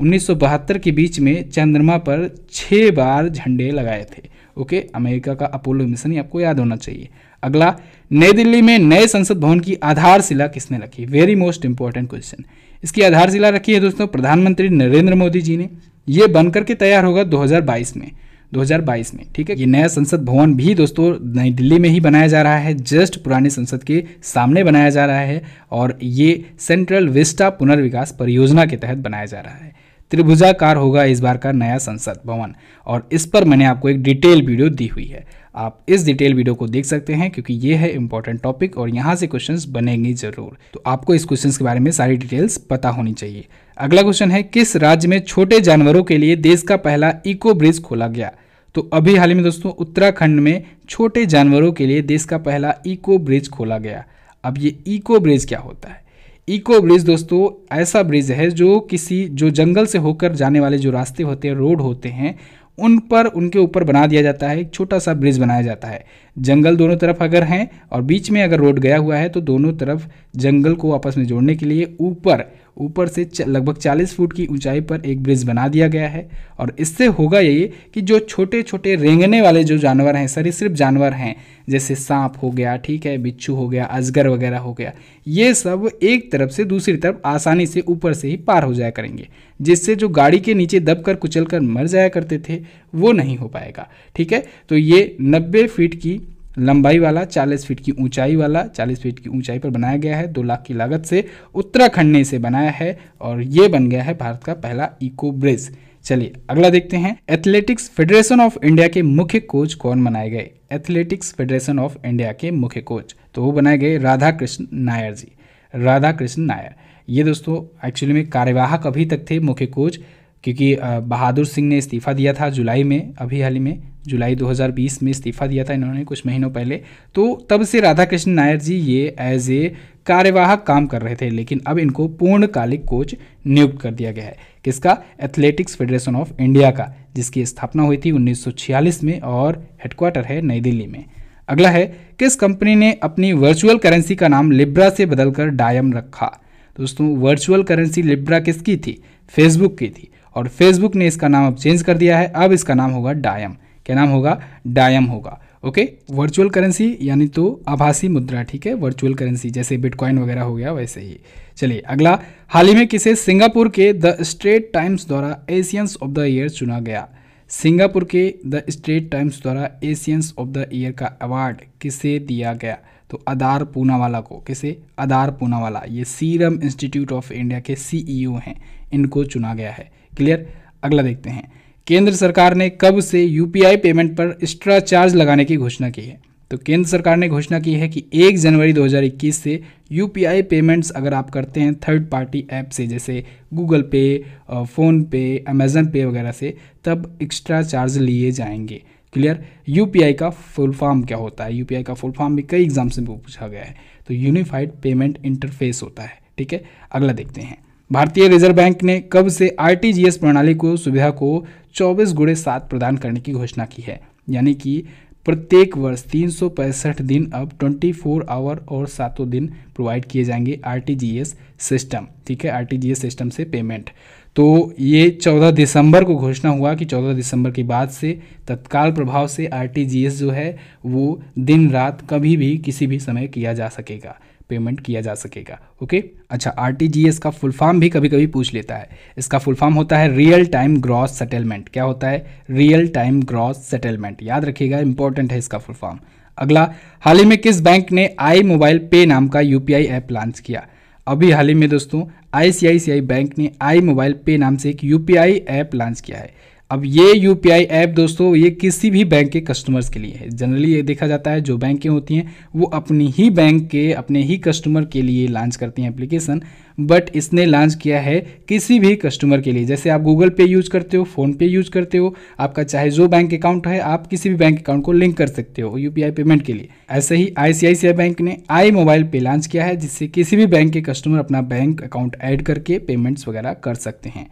उन्नीस सौ बहत्तर के बीच में चंद्रमा पर छः बार झंडे लगाए थे। ओके, अमेरिका का अपोलो मिशन आपको याद होना चाहिए। अगला, नई दिल्ली में नए संसद भवन की आधारशिला किसने रखी? Very most important question. इसकी आधारशिला रखी है दोस्तों प्रधानमंत्री नरेंद्र मोदी जी ने। ये बनकर के तैयार होगा दो हज़ार बाईस में, दो हज़ार बाईस में, ठीक है। ये नया संसद भवन भी दोस्तों नई दिल्ली में ही बनाया जा रहा है, जस्ट पुराने संसद के सामने बनाया जा रहा है और ये सेंट्रल विस्टा पुनर्विकास परियोजना के तहत बनाया जा रहा है। त्रिभुजाकार होगा इस बार का नया संसद भवन और इस पर मैंने आपको एक डिटेल वीडियो दी हुई है, आप इस डिटेल वीडियो को देख सकते हैं क्योंकि ये है इंपॉर्टेंट टॉपिक और यहाँ से क्वेश्चंस बनेंगे जरूर, तो आपको इस क्वेश्चंस के बारे में सारी डिटेल्स पता होनी चाहिए। अगला क्वेश्चन है, किस राज्य में छोटे जानवरों के लिए देश का पहला इको ब्रिज खोला गया? तो अभी हाल ही में दोस्तों उत्तराखंड में छोटे जानवरों के लिए देश का पहला इको ब्रिज खोला गया। अब ये इको ब्रिज क्या होता है? इको ब्रिज दोस्तों ऐसा ब्रिज है जो किसी जो जंगल से होकर जाने वाले जो रास्ते होते हैं, रोड होते हैं, उन पर उनके ऊपर बना दिया जाता है, एक छोटा सा ब्रिज बनाया जाता है। जंगल दोनों तरफ अगर हैं और बीच में अगर रोड गया हुआ है तो दोनों तरफ जंगल को आपस में जोड़ने के लिए ऊपर ऊपर से लगभग चालीस फुट की ऊंचाई पर एक ब्रिज बना दिया गया है। और इससे होगा ये कि जो छोटे छोटे रेंगने वाले जो जानवर हैं, सरीसृप जानवर हैं, जैसे सांप हो गया, ठीक है, बिच्छू हो गया, अजगर वगैरह हो गया, ये सब एक तरफ से दूसरी तरफ आसानी से ऊपर से ही पार हो जाया करेंगे, जिससे जो गाड़ी के नीचे दबकर कुचलकर मर जाया करते थे वो नहीं हो पाएगा। ठीक है, तो ये नब्बे फीट की लंबाई वाला, चालीस फीट की ऊंचाई वाला, चालीस फीट की ऊंचाई पर बनाया गया है। दो लाख की लागत से उत्तराखंड ने इसे बनाया है और ये बन गया है भारत का पहला इको ब्रिज। चलिए अगला देखते हैं, एथलेटिक्स फेडरेशन ऑफ इंडिया के मुख्य कोच कौन बनाए गए? एथलेटिक्स फेडरेशन ऑफ इंडिया के मुख्य कोच तो वो बनाए गए राधा कृष्ण नायर जी, राधा कृष्ण नायर। ये दोस्तों एक्चुअली में कार्यवाहक अभी तक थे मुख्य कोच, क्योंकि बहादुर सिंह ने इस्तीफा दिया था जुलाई में, अभी हाल ही में जुलाई दो हज़ार बीस में इस्तीफा दिया था इन्होंने कुछ महीनों पहले। तो तब से राधा कृष्ण नायर जी ये एज ए कार्यवाहक काम कर रहे थे, लेकिन अब इनको पूर्णकालिक कोच नियुक्त कर दिया गया है। किसका? एथलेटिक्स फेडरेशन ऑफ इंडिया का, जिसकी स्थापना हुई थी उन्नीस सौ छियालीस में और हेडक्वार्टर है नई दिल्ली में। अगला है, किस कंपनी ने अपनी वर्चुअल करेंसी का नाम लिब्रा से बदलकर डायम रखा? दोस्तों वर्चुअल करेंसी लिब्रा किसकी थी? फेसबुक की थी, और फेसबुक ने इसका नाम अब चेंज कर दिया है, अब इसका नाम होगा डायम। क्या नाम होगा? डायम होगा। ओके, वर्चुअल करेंसी यानी तो आभासी मुद्रा, ठीक है, वर्चुअल करेंसी जैसे बिटकॉइन वगैरह हो गया वैसे ही। चलिए अगला, हाल ही में किसे सिंगापुर के द स्ट्रेट टाइम्स द्वारा एशियंस ऑफ द ईयर चुना गया? सिंगापुर के द स्ट्रेट टाइम्स द्वारा एशियंस ऑफ द ईयर का अवार्ड किसे दिया गया? तो अदार पूनावाला को। किसे? अदार पूनावाला, ये सीरम इंस्टीट्यूट ऑफ इंडिया के सीईओ हैं, इनको चुना गया है। क्लियर। अगला देखते हैं, केंद्र सरकार ने कब से यूपीआई पेमेंट पर एक्स्ट्रा चार्ज लगाने की घोषणा की है? तो केंद्र सरकार ने घोषणा की है कि एक जनवरी दो हज़ार इक्कीस से यूपीआई पेमेंट्स अगर आप करते हैं थर्ड पार्टी ऐप से, जैसे गूगल पे, फ़ोन पे, अमेज़न पे वगैरह से, तब एक्स्ट्रा चार्ज लिए जाएंगे। क्लियर। यूपीआई का फुल फॉर्म क्या होता है? यूपीआई का फुल फॉर्म भी कई एग्जाम से पूछा गया है, तो यूनिफाइड पेमेंट इंटरफेस होता है। ठीक है, अगला देखते हैं, भारतीय रिजर्व बैंक ने कब से आरटीजीएस प्रणाली को सुविधा को चौबीस गुणे सात प्रदान करने की घोषणा की है? यानी कि प्रत्येक वर्ष तीन सौ पैंसठ दिन अब चौबीस आवर और सातों दिन प्रोवाइड किए जाएंगे आरटीजीएस सिस्टम। ठीक है, आरटीजीएस सिस्टम से पेमेंट। तो ये चौदह दिसंबर को घोषणा हुआ कि चौदह दिसंबर के बाद से तत्काल प्रभाव से आरटीजीएस जो है वो दिन रात कभी भी किसी भी समय किया जा सकेगा, पेमेंट किया जा सकेगा। ओके, अच्छा, आरटीजीएस का फुल फॉर्म भी कभी कभी पूछ लेता है। इसका फुल फॉर्म होता है रियल टाइम ग्रॉस सेटलमेंट। क्या होता है? रियल टाइम ग्रॉस सेटलमेंट, याद रखिएगा, इंपॉर्टेंट है इसका फुल फॉर्म। अगला, हाल ही में किस बैंक ने आई मोबाइल पे नाम का यूपीआई ऐप लॉन्च किया? अभी हाल ही में दोस्तों आईसीआईसीआई बैंक ने आई मोबाइल पे नाम से एक यूपीआई ऐप लॉन्च किया है। अब ये यूपीआई ऐप दोस्तों ये किसी भी बैंक के कस्टमर्स के लिए है। जनरली ये देखा जाता है जो बैंकें होती हैं वो अपनी ही बैंक के अपने ही कस्टमर के लिए लॉन्च करती हैं एप्लीकेशन, बट इसने लॉन्च किया है किसी भी कस्टमर के लिए। जैसे आप गूगल पे यूज़ करते हो, फ़ोन पे यूज़ करते हो, आपका चाहे जो बैंक अकाउंट है आप किसी भी बैंक अकाउंट को लिंक कर सकते हो यूपीआई पेमेंट के लिए। ऐसे ही आईसीआईसीआई बैंक ने आई मोबाइल पे लॉन्च किया है, जिससे किसी भी बैंक के कस्टमर अपना बैंक अकाउंट ऐड करके पेमेंट्स वगैरह कर सकते हैं।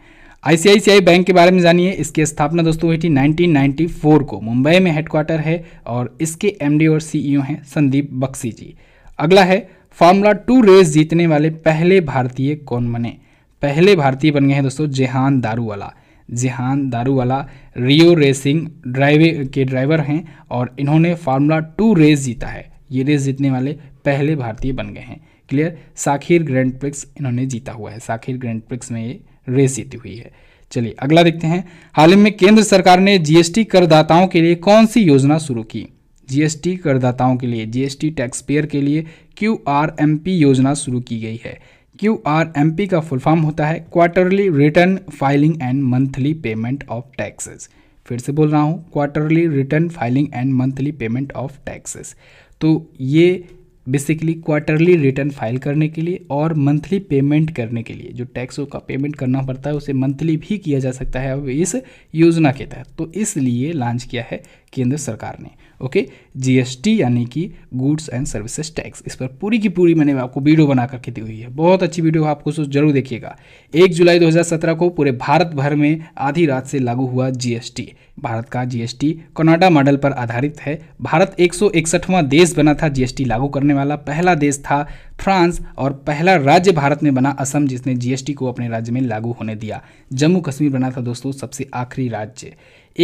आईसीआईसीआई बैंक के बारे में जानिए। इसकी स्थापना दोस्तों हुई थी नाइनटीन नाइंटी फोर को, मुंबई में हेडक्वार्टर है और इसके एमडी और सीईओ हैं संदीप बख्शी जी। अगला है, फार्मूला टू रेस जीतने वाले पहले भारतीय कौन बने? पहले भारतीय बन गए हैं दोस्तों Jehan Daruwalla. Jehan Daruwalla Rio racing drive के ड्राइवर हैं और इन्होंने फार्मूला टू रेस जीता है। ये रेस जीतने वाले पहले भारतीय बन गए हैं। क्लियर। साखिर ग्रैंड प्रिक्स इन्होंने जीता हुआ है, साखिर ग्रैंड प्रिक्स में ये रेस जीती हुई है। चलिए अगला देखते हैं, हाल ही में केंद्र सरकार ने जीएसटी करदाताओं के लिए कौन सी योजना शुरू की? जीएसटी करदाताओं के लिए, जीएसटी टैक्स पेयर के लिए क्यूआरएमपी योजना शुरू की गई है। क्यूआरएमपी का फुल फॉर्म होता है quarterly return filing and monthly payment of taxes. फिर से बोल रहा हूँ, quarterly return filing and monthly payment of taxes. तो ये बेसिकली क्वार्टरली रिटर्न फाइल करने के लिए और मंथली पेमेंट करने के लिए, जो टैक्सों का पेमेंट करना पड़ता है उसे मंथली भी किया जा सकता है अब इस योजना के तहत, तो इसलिए लॉन्च किया है केंद्र सरकार ने। ओके, जीएसटी यानी कि गुड्स एंड सर्विसेज टैक्स, इस पर पूरी की पूरी मैंने आपको वीडियो बना करके दी हुई है, बहुत अच्छी वीडियो, आपको उसको जरूर देखिएगा। एक जुलाई दो हज़ार सत्रह को पूरे भारत भर में आधी रात से लागू हुआ जीएसटी। भारत का जीएसटी कनाडा मॉडल पर आधारित है। भारत एक सौ इकसठवां देश बना था जीएसटी लागू करने वाला, पहला देश था। फ्रांस और पहला राज्य भारत में बना असम जिसने जीएसटी को अपने राज्य में लागू होने दिया। जम्मू कश्मीर बना था दोस्तों सबसे आखिरी राज्य।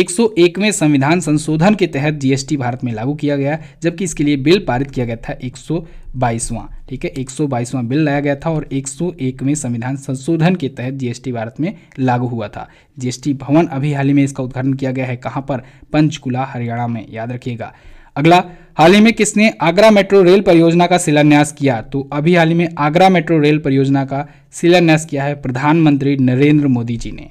एक सौ एकवें संविधान संशोधन के तहत जीएसटी भारत में लागू किया गया, जबकि इसके लिए बिल पारित किया गया था एक सौ बाईसवां, ठीक है, एक सौ बाईसवां बिल लाया गया था और एक सौ एकवें संविधान संशोधन के तहत जीएसटी भारत में लागू हुआ था। जीएसटी भवन अभी हाल ही में इसका उद्घाटन किया गया है, कहाँ पर, पंचकुला हरियाणा में, याद रखिएगा। अगला, हाल ही में किसने आगरा मेट्रो रेल परियोजना का शिलान्यास किया, तो अभी हाल ही में आगरा मेट्रो रेल परियोजना का शिलान्यास किया है प्रधानमंत्री नरेंद्र मोदी जी ने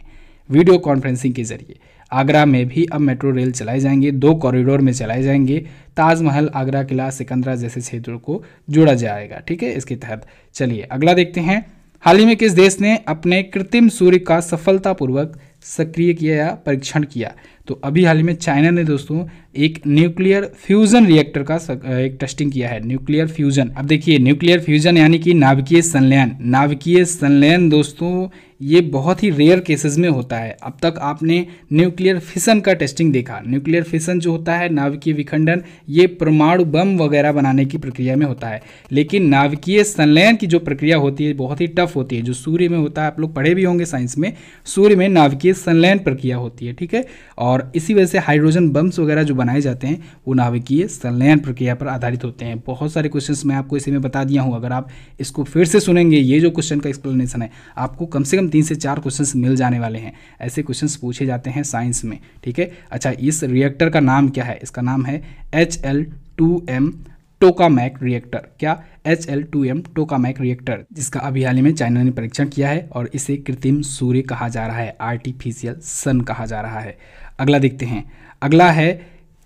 वीडियो कॉन्फ्रेंसिंग के जरिए। आगरा में भी अब मेट्रो रेल चलाए जाएंगे, दो कॉरिडोर में चलाए जाएंगे, ताजमहल, आगरा किला, सिकंदरा जैसे क्षेत्रों को जोड़ा जाएगा, ठीक है, इसके तहत। चलिए अगला देखते हैं, हाल ही में किस देश ने अपने कृत्रिम सूर्य का सफलतापूर्वक सक्रिय किया या परीक्षण किया, तो अभी हाल ही में चाइना ने दोस्तों एक न्यूक्लियर फ्यूजन रिएक्टर का एक टेस्टिंग किया है। न्यूक्लियर फ्यूजन, अब देखिए न्यूक्लियर फ्यूजन यानी कि नाभिकीय संलयन। नाभिकीय संलयन दोस्तों ये बहुत ही रेयर केसेस में होता है। अब तक आपने न्यूक्लियर फिशन का टेस्टिंग देखा। न्यूक्लियर फिशन जो होता है नाभिकीय विखंडन, ये परमाणु बम वगैरह बनाने की प्रक्रिया में होता है, लेकिन नाभिकीय संलयन की जो प्रक्रिया होती है बहुत ही टफ होती है, जो सूर्य में होता है। आप लोग पढ़े भी होंगे साइंस में, सूर्य में नाभिकीय संलयन प्रक्रिया होती है, ठीक है, और इसी वजह से हाइड्रोजन बम्स वगैरह जो बनाए जाते हैं वो नाभिकीय संलयन प्रक्रिया पर आधारित होते हैं। बहुत सारे क्वेश्चंस मैं आपको इसी में बता दिया हूँ। अगर आप इसको फिर से सुनेंगे, ये जो क्वेश्चन का एक्सप्लेनेशन है, आपको कम से कम तीन से चार क्वेश्चंस मिल जाने वाले हैं। ऐसे क्वेश्चंस पूछे जाते हैं साइंस में, ठीक है। अच्छा, इस रिएक्टर का नाम क्या है? इसका नाम है H L two M tokamak reactor. क्या? H L two M tokamak reactor, जिसका अभी हाल ही में चाइना ने परीक्षण किया है और इसे कृत्रिम सूर्य कहा जा रहा है, आर्टिफिशियल सन कहा जा रहा है। अगला देखते हैं, अगला है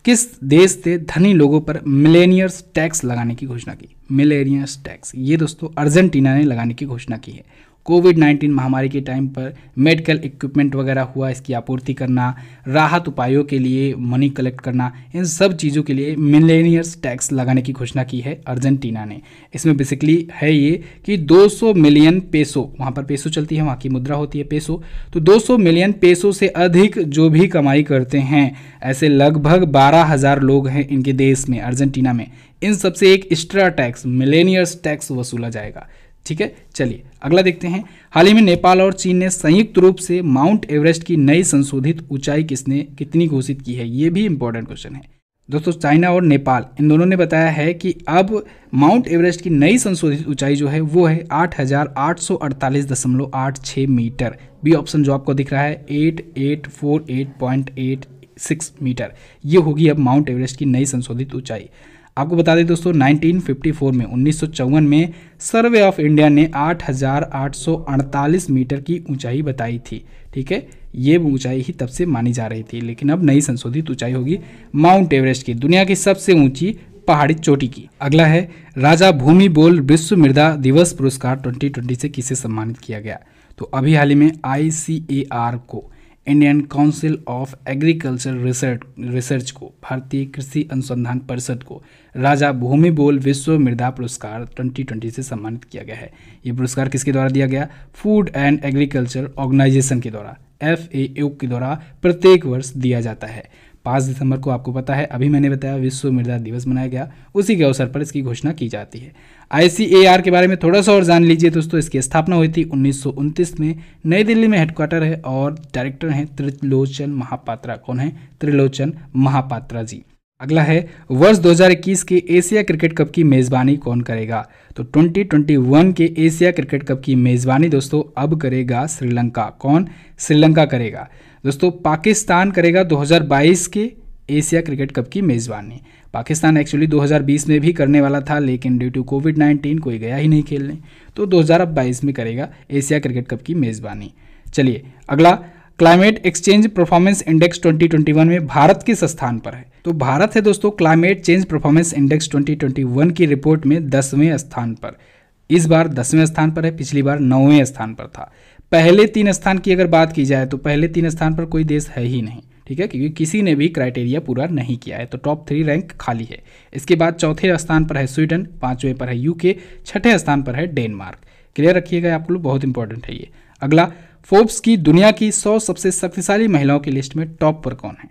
किस देश से धनी लोगों पर मिलेनियर्स टैक्स लगाने की घोषणा की। मिलेनियर्स टैक्स ये दोस्तों अर्जेंटीना ने लगाने की घोषणा की है। कोविड नाइन्टीन महामारी के टाइम पर मेडिकल इक्विपमेंट वगैरह हुआ, इसकी आपूर्ति करना, राहत उपायों के लिए मनी कलेक्ट करना, इन सब चीज़ों के लिए मिलेनियर्स टैक्स लगाने की घोषणा की है अर्जेंटीना ने। इसमें बेसिकली है ये कि दो सौ मिलियन पेसो, वहाँ पर पेसो चलती है, वहाँ की मुद्रा होती है पेसो, तो दो सौ मिलियन पेसो से अधिक जो भी कमाई करते हैं, ऐसे लगभग बारह हज़ार लोग हैं इनके देश में, अर्जेंटीना में। इन सबसे एक एक्स्ट्रा टैक्स, मिलेनियर्स टैक्स वसूला जाएगा, ठीक है। चलिए अगला देखते हैं, हाल ही में नेपाल और चीन ने संयुक्त रूप से माउंट एवरेस्ट की नई संशोधित ऊंचाई किसने कितनी घोषित की है। ये भी इंपॉर्टेंट क्वेश्चन है दोस्तों। चाइना और नेपाल इन दोनों ने बताया है कि अब माउंट एवरेस्ट की नई संशोधित ऊंचाई जो है वो है आठ हज़ार आठ सौ अड़तालीस दशमलव आठ छः मीटर। बी ऑप्शन जो आपको दिख रहा है आठ हज़ार आठ सौ अड़तालीस दशमलव आठ छः मीटर, ये होगी अब माउंट एवरेस्ट की नई संशोधित ऊंचाई। आपको बता दें दोस्तों उन्नीस सौ चौवन में उन्नीस सौ चौवन में सर्वे ऑफ इंडिया ने आठ हज़ार आठ सौ अड़तालीस मीटर की ऊंचाई बताई थी, ठीक है। ये ऊंचाई ही तब से मानी जा रही थी, लेकिन अब नई संशोधित ऊंचाई होगी माउंट एवरेस्ट की, दुनिया की सबसे ऊंची पहाड़ी चोटी की। अगला है, राजा भूमि बोल विश्व मृदा दिवस पुरस्कार दो हज़ार बीस से किसे सम्मानित किया गया, तो अभी हाल ही में आई सी ए आर को, Indian council of agriculture Research Research को, भारतीय कृषि अनुसंधान परिषद को राजा भूमि बोल विश्व मृदा पुरस्कार दो हज़ार बीस से सम्मानित किया गया है। ये पुरस्कार किसके द्वारा दिया गया? फूड एंड एग्रीकल्चर ऑर्गेनाइजेशन के द्वारा, एफ ए ओ के द्वारा प्रत्येक वर्ष दिया जाता है। पाँच दिसंबर को, आपको पता है, अभी मैंने बताया विश्व मृदा दिवस मनाया गया, उसी के अवसर पर इसकी घोषणा की जाती है। आई सी ए आर के बारे में थोड़ा सा और जान लीजिए दोस्तों। इसकी स्थापना हुई थी उन्नीस सौ उनतीस में, नई दिल्ली में हेडक्वार्टर है और डायरेक्टर हैं त्रिलोचन महापात्रा। कौन है? त्रिलोचन महापात्रा जी। अगला है, वर्ष दो हज़ार इक्कीस के एशिया क्रिकेट कप की मेज़बानी कौन करेगा, तो दो हज़ार इक्कीस के एशिया क्रिकेट कप की मेज़बानी दोस्तों अब करेगा श्रीलंका। कौन? श्रीलंका करेगा दोस्तों। पाकिस्तान करेगा दो हज़ार बाईस के एशिया क्रिकेट कप की मेज़बानी। पाकिस्तान एक्चुअली दो हज़ार बीस में भी करने वाला था, लेकिन ड्यू टू कोविड नाइन्टीन कोई गया ही नहीं खेलने, तो दो हज़ार बाईस में करेगा एशिया क्रिकेट कप की मेज़बानी। चलिए अगला, क्लाइमेट एक्सचेंज परफॉर्मेंस इंडेक्स दो हज़ार इक्कीस में भारत किस स्थान पर है, तो भारत है दोस्तों क्लाइमेट चेंज परफॉर्मेंस इंडेक्स दो हज़ार इक्कीस की रिपोर्ट में दसवें स्थान पर। इस बार दसवें स्थान पर है, पिछली बार नौवें स्थान पर था। पहले तीन स्थान की अगर बात की जाए तो पहले तीन स्थान पर कोई देश है ही नहीं, ठीक है, क्योंकि किसी ने भी क्राइटेरिया पूरा नहीं किया है, तो टॉप थ्री रैंक खाली है। इसके बाद चौथे स्थान पर है स्वीडन, पाँचवें पर है यूके, छठे स्थान पर है डेनमार्क। क्लियर रखिएगा, आपको बहुत इंपॉर्टेंट है ये। अगला, फोर्ब्स की दुनिया की सौ सबसे शक्तिशाली महिलाओं की लिस्ट में टॉप पर कौन है,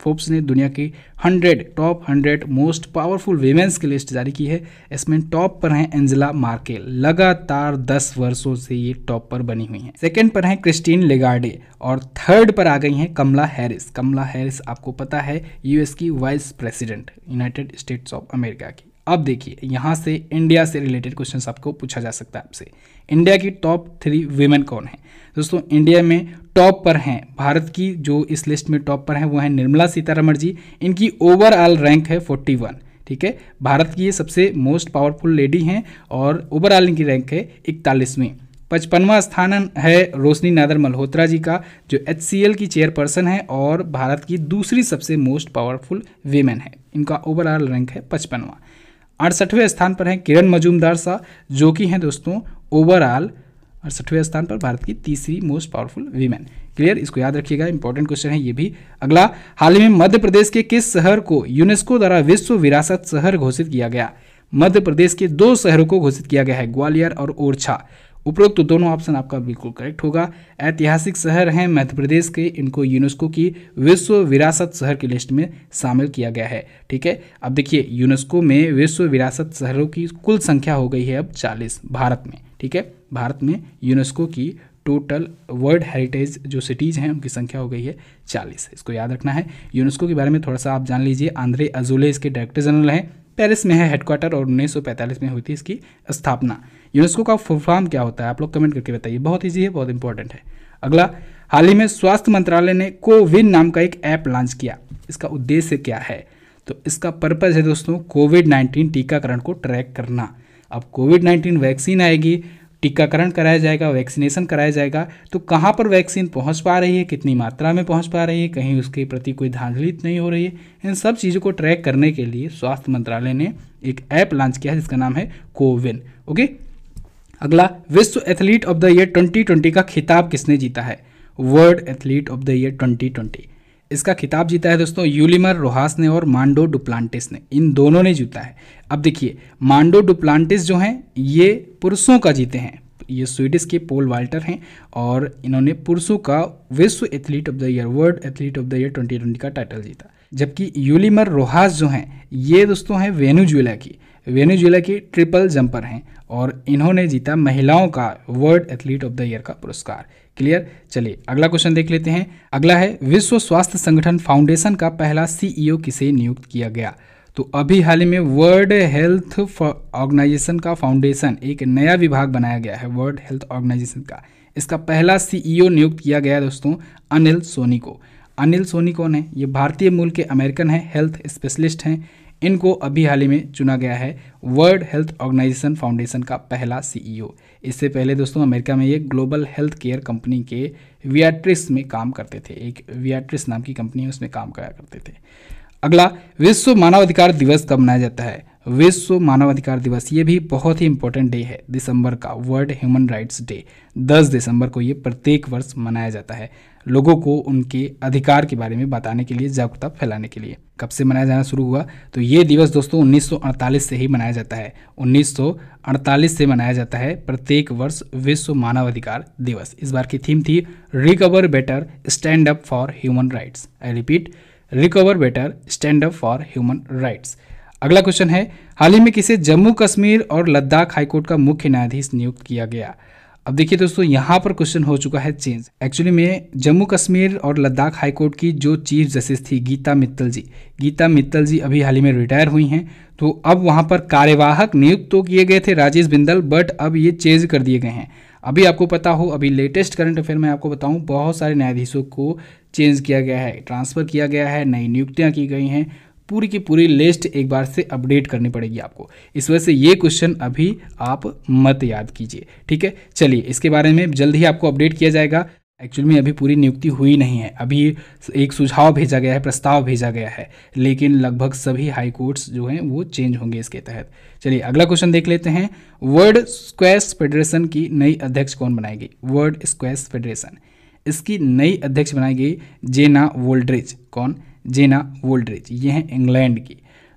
फोर्ब्स ने दुनिया के hundred top hundred most powerful women's की लिस्ट जारी की है। इसमें टॉप पर हैं एंजेला मार्केल, लगातार दस वर्षों से ये टॉप पर बनी हुई हैं। सेकंड पर हैं क्रिस्टीन लेगार्डे और थर्ड पर आ गई हैं कमला हैरिस। कमला हैरिस आपको पता है यूएस की vice president, United States of America की। अब देखिए यहाँ से इंडिया से रिलेटेड क्वेश्चन आपको पूछा जा सकता है आपसे, इंडिया की टॉप थ्री वीमेन कौन है। दोस्तों इंडिया में टॉप पर हैं, भारत की जो इस लिस्ट में टॉप पर हैं वो हैं निर्मला सीतारमण जी, इनकी ओवरऑल रैंक है इकतालीस, ठीक है। भारत की ये सबसे मोस्ट पावरफुल लेडी हैं और ओवरऑल इनकी रैंक है इकतालीसवीं। पचपनवा स्थान है रोशनी नादर मल्होत्रा जी का, जो एच सी एल की चेयरपर्सन है और भारत की दूसरी सबसे मोस्ट पावरफुल वीमेन है, इनका ओवरऑल रैंक है पचपनवा। अड़सठवें स्थान पर हैं किरण मजूमदार शाह, जो कि हैं दोस्तों ओवरऑल अड़सठवें स्थान पर भारत की तीसरी मोस्ट पावरफुल वीमेन। क्लियर, इसको याद रखिएगा, इंपॉर्टेंट क्वेश्चन है ये भी। अगला, हाल ही में मध्य प्रदेश के किस शहर को यूनेस्को द्वारा विश्व विरासत शहर घोषित किया गया। मध्य प्रदेश के दो शहरों को घोषित किया गया है, ग्वालियर और ओरछा। उपरोक्त तो दोनों ऑप्शन आपका बिल्कुल करेक्ट होगा। ऐतिहासिक शहर हैं मध्य प्रदेश के, इनको यूनेस्को की विश्व विरासत शहर की लिस्ट में शामिल किया गया है, ठीक है। अब देखिए यूनेस्को में विश्व विरासत शहरों की कुल संख्या हो गई है अब चालीस भारत में, ठीक है। भारत में यूनेस्को की टोटल वर्ल्ड हेरिटेज जो सिटीज़ हैं उनकी संख्या हो गई है चालीस, इसको याद रखना है। यूनेस्को के बारे में थोड़ा सा आप जान लीजिए। आंद्रे अजोले इसके डायरेक्टर जनरल हैं, पेरिस में है हेडक्वार्टर और उन्नीस सौ पैंतालीस में हुई थी इसकी स्थापना। यूनेस्को का फुल फॉर्म क्या होता है आप लोग कमेंट करके बताइए, बहुत इजी है, बहुत इंपॉर्टेंट है। अगला, हाल ही में स्वास्थ्य मंत्रालय ने कोविन नाम का एक ऐप लॉन्च किया, इसका उद्देश्य क्या है। तो इसका पर्पज़ है दोस्तों कोविड नाइन्टीन टीकाकरण को ट्रैक करना। अब कोविड नाइन्टीन वैक्सीन आएगी, टीकाकरण कराया जाएगा, वैक्सीनेशन कराया जाएगा, तो कहाँ पर वैक्सीन पहुँच पा रही है, कितनी मात्रा में पहुँच पा रही है, कहीं उसके प्रति कोई धांधली नहीं हो रही है, इन सब चीज़ों को ट्रैक करने के लिए स्वास्थ्य मंत्रालय ने एक ऐप लॉन्च किया है जिसका नाम है कोविन, ओके। अगला, विश्व athlete of the year twenty twenty का खिताब किसने जीता है। World athlete of the year twenty twenty इसका खिताब जीता है दोस्तों यूलिमर रोहास ने और मांडो डुप्लांटिस ने, इन दोनों ने जीता है। अब देखिए मांडो डुप्लांटिस जो हैं ये पुरुषों का जीते हैं, ये स्वीडिश के पोल वाल्टर हैं और इन्होंने पुरुषों का विश्व athlete of the year, world athlete of the year twenty twenty का टाइटल जीता। जबकि यूलिमर रोहास जो हैं ये दोस्तों हैं वेनेजुएला की, वेनेजुएला की ट्रिपल जंपर हैं और इन्होंने जीता महिलाओं का world athlete of the year का पुरस्कार। क्लियर, चलिए अगला क्वेश्चन देख लेते हैं। अगला है, विश्व स्वास्थ्य संगठन फाउंडेशन का पहला सीईओ किसे नियुक्त किया गया। तो अभी हाल ही में वर्ल्ड हेल्थ ऑर्गेनाइजेशन का फाउंडेशन एक नया विभाग बनाया गया है, वर्ल्ड हेल्थ ऑर्गेनाइजेशन का, इसका पहला सीईओ नियुक्त किया गया है दोस्तों अनिल सोनी को। अनिल सोनी कौन है, ये भारतीय मूल के अमेरिकन हैं, हेल्थ स्पेशलिस्ट हैं, इनको अभी हाल ही में चुना गया है वर्ल्ड हेल्थ ऑर्गेनाइजेशन फाउंडेशन का पहला सीईओ। इससे पहले दोस्तों अमेरिका में ये ग्लोबल हेल्थ केयर कंपनी के वियाट्रिस में काम करते थे, एक वियाट्रिस नाम की कंपनी है उसमें काम करा करते थे। अगला, विश्व मानवाधिकार दिवस कब मनाया जाता है। विश्व मानवाधिकार दिवस ये भी बहुत ही इंपॉर्टेंट डे है, दिसंबर का, वर्ल्ड ह्यूमन राइट्स डे दस दिसंबर को ये प्रत्येक वर्ष मनाया जाता है, लोगों को उनके अधिकार के बारे में बताने के लिए, जागरूकता फैलाने के लिए। कब से मनाया जाना शुरू हुआ, तो ये दिवस दोस्तों उन्नीस सौ अड़तालीस से ही मनाया जाता है, उन्नीस सौ अड़तालीस से मनाया जाता है प्रत्येक वर्ष विश्व मानवाधिकार दिवस। इस बार की थीम थी recover better stand up for human rights. I repeat, recover better stand up for human rights. अगला क्वेश्चन है, हाल ही में किसे जम्मू कश्मीर और लद्दाख हाईकोर्ट का मुख्य न्यायाधीश नियुक्त किया गया। अब देखिए दोस्तों यहाँ पर क्वेश्चन हो चुका है चेंज, एक्चुअली में जम्मू कश्मीर और लद्दाख हाईकोर्ट की जो चीफ जस्टिस थी गीता मित्तल जी, गीता मित्तल जी अभी हाल ही में रिटायर हुई हैं, तो अब वहाँ पर कार्यवाहक नियुक्त तो किए गए थे राजेश बिंदल, बट अब ये चेंज कर दिए गए हैं। अभी आपको पता हो, अभी लेटेस्ट करंट अफेयर में आपको बताऊं बहुत सारे न्यायाधीशों को चेंज किया गया है, ट्रांसफ़र किया गया है, नई नियुक्तियाँ की गई हैं, पूरी की पूरी लिस्ट एक बार से अपडेट करनी पड़ेगी आपको, इस वजह से ये क्वेश्चन अभी आप मत याद कीजिए, ठीक है। चलिए इसके बारे में जल्द ही आपको अपडेट किया जाएगा, एक्चुअली में अभी पूरी नियुक्ति हुई नहीं है, अभी एक सुझाव भेजा गया है, प्रस्ताव भेजा गया है, लेकिन लगभग सभी हाई कोर्ट्स जो हैं वो चेंज होंगे इसके तहत। चलिए अगला क्वेश्चन देख लेते हैं, वर्ल्ड स्क्वैश फेडरेशन की नई अध्यक्ष कौन बनाएगी। वर्ल्ड स्क्वैश फेडरेशन इसकी नई अध्यक्ष बनाएगी जेना वोल्ड्रिज। कौन, जेना वोल्ड्रिज, ये हैं इंग्लैंड की,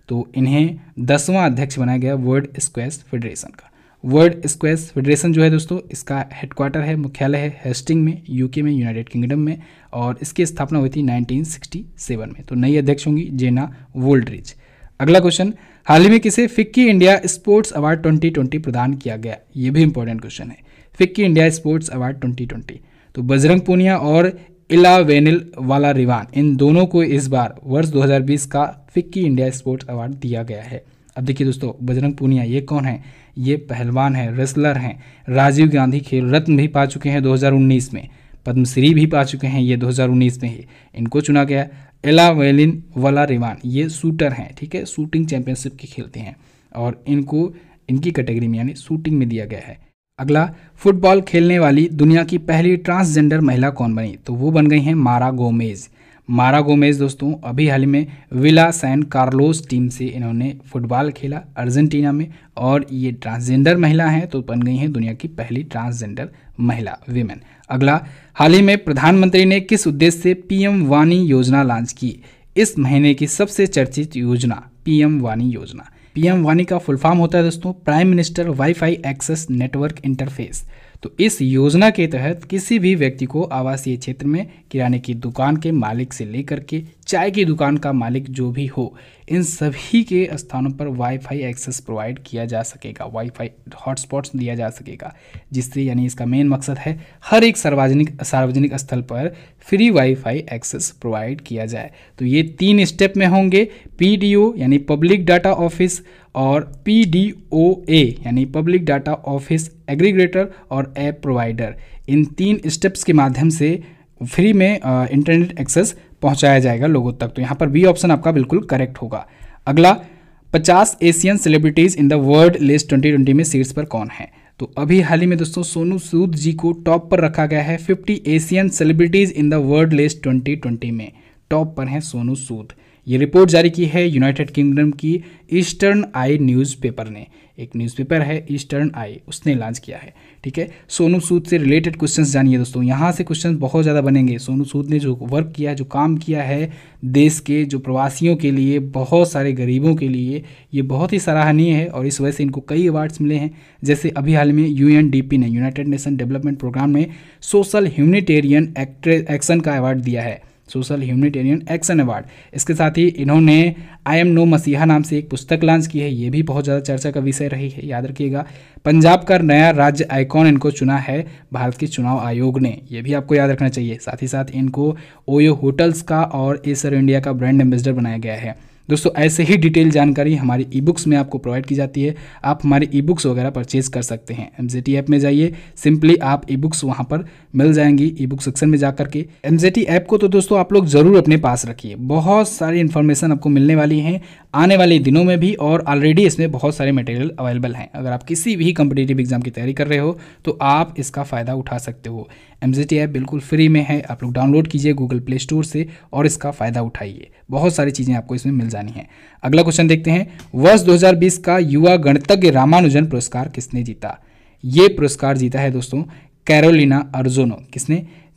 तो इन्हें दसवां अध्यक्ष बनाया गया वर्ल्ड स्क्वैश फेडरेशन का। वर्ल्ड स्क्वैश फेडरेशन जो है दोस्तों इसका हेडक्वार्टर है, मुख्यालय है हेस्टिंग में, यूके में, यूनाइटेड किंगडम में, और इसकी स्थापना हुई थी नाइनटीन सिक्सटी सेवन में। तो नई अध्यक्ष होंगी जेना वोल्ड्रिज। अगला क्वेश्चन, हाल ही में किसे FICCI India sports award twenty twenty प्रदान किया गया? ये भी इंपॉर्टेंट क्वेश्चन है, FICCI India sports award twenty twenty. तो बजरंग पूनिया और इला वेनिल वाला रिवान, इन दोनों को इस बार वर्ष दो हज़ार बीस का फिक्की इंडिया स्पोर्ट्स अवार्ड दिया गया है। अब देखिए दोस्तों, बजरंग पूनिया ये कौन है? ये पहलवान है, रेसलर हैं, राजीव गांधी खेल रत्न भी पा चुके हैं दो हज़ार उन्नीस में, पद्मश्री भी पा चुके हैं ये दो हज़ार उन्नीस में ही, इनको चुना गया। एला वेलिन वाला रिवान ये शूटर हैं, ठीक है, शूटिंग चैंपियनशिप के खेलते हैं और इनको इनकी कैटेगरी में यानी शूटिंग में दिया गया है। अगला, फुटबॉल खेलने वाली दुनिया की पहली ट्रांसजेंडर महिला कौन बनी? तो वो बन गई हैं मारा गोमेज। मारा गोमेज दोस्तों अभी हाल ही में विला सैन कार्लोस टीम से इन्होंने फुटबॉल खेला अर्जेंटीना में, और ये ट्रांसजेंडर महिला हैं तो बन गई हैं दुनिया की पहली ट्रांसजेंडर महिला वीमेन। अगला, हाल ही में प्रधानमंत्री ने किस उद्देश्य से पीएम वाणी योजना लॉन्च की? इस महीने की सबसे चर्चित योजना पीएम वाणी योजना। पीएम वाणी का फुल फॉर्म होता है दोस्तों prime minister wifi access network interface. तो इस योजना के तहत किसी भी व्यक्ति को आवासीय क्षेत्र में किराने की दुकान के मालिक से लेकर के चाय की दुकान का मालिक जो भी हो, इन सभी के स्थानों पर वाईफाई एक्सेस प्रोवाइड किया जा सकेगा, वाईफाई हॉटस्पॉट्स दिया जा सकेगा, जिससे यानी इसका मेन मकसद है हर एक सार्वजनिक सार्वजनिक स्थल पर फ्री वाईफाई एक्सेस प्रोवाइड किया जाए। तो ये तीन स्टेप में होंगे, पीडीओ यानी पब्लिक डाटा ऑफिस, और पीडीओए यानी पब्लिक डाटा ऑफिस एग्रीगेटर और ऐप प्रोवाइडर। इन तीन स्टेप्स के माध्यम से फ्री में इंटरनेट एक्सेस पहुंचाया जाएगा लोगों तक। तो यहाँ पर बी ऑप्शन आपका बिल्कुल करेक्ट होगा। अगला, पचास Asian celebrities in the world list twenty twenty में शीर्ष पर कौन है? तो अभी हाल ही में दोस्तों सोनू सूद जी को टॉप पर रखा गया है, fifty Asian celebrities in the world list twenty twenty में टॉप पर हैं सोनू सूद। ये रिपोर्ट जारी की है यूनाइटेड किंगडम की ईस्टर्न आई न्यूज़पेपर ने, एक न्यूज़पेपर है ईस्टर्न आई, उसने लॉन्च किया है, ठीक है। सोनू सूद से रिलेटेड क्वेश्चंस जानिए दोस्तों, यहाँ से क्वेश्चंस बहुत ज़्यादा बनेंगे। सोनू सूद ने जो वर्क किया, जो काम किया है देश के जो प्रवासियों के लिए, बहुत सारे गरीबों के लिए, ये बहुत ही सराहनीय है और इस वजह से इनको कई अवार्ड्स मिले हैं। जैसे अभी हाल में यू एन डी पी ने, यूनाइटेड नेशन डेवलपमेंट प्रोग्राम में, सोशल ह्यूमनिटेरियन एक्शन का अवार्ड दिया है, सोशल ह्यूमनिटेरियन एक्शन अवार्ड। इसके साथ ही इन्होंने आई एम नो मसीहा नाम से एक पुस्तक लॉन्च की है, ये भी बहुत ज़्यादा चर्चा का विषय रही है, याद रखिएगा। पंजाब का नया राज्य आइकॉन इनको चुना है भारत के चुनाव आयोग ने, ये भी आपको याद रखना चाहिए। साथ ही साथ इनको ओयो होटल्स का और एसर इंडिया का ब्रांड एम्बेसडर बनाया गया है। दोस्तों ऐसे ही डिटेल जानकारी हमारी ई बुक्स में आपको प्रोवाइड की जाती है, आप हमारी ई बुक्स वगैरह परचेज कर सकते हैं। एम जे टी ऐप में जाइए, सिंपली आप ई बुक्स वहाँ पर मिल जाएंगी, ई बुक सेक्शन में जा करके। एम जे टी ऐप को तो दोस्तों आप लोग ज़रूर अपने पास रखिए, बहुत सारी इन्फॉर्मेशन आपको मिलने वाली हैं आने वाले दिनों में भी, और ऑलरेडी इसमें बहुत सारे मटेरियल अवेलेबल हैं। अगर आप किसी भी कॉम्पिटिटिव एग्जाम की तैयारी कर रहे हो तो आप इसका फ़ायदा उठा सकते हो। एम जे टी ऐप बिल्कुल फ्री में है, आप लोग डाउनलोड कीजिए गूगल प्ले स्टोर से और इसका फ़ायदा उठाइए, बहुत सारी चीज़ें आपको इसमें मिल जानी है। अगला क्वेश्चन देखते हैं, वर्ष दो हज़ार बीस का युवा गणितज्ञ रामानुजन पुरस्कार किसने जीता? ये पुरस्कार जीता है दोस्तों कैरोलिना अर्जोनो। किसने?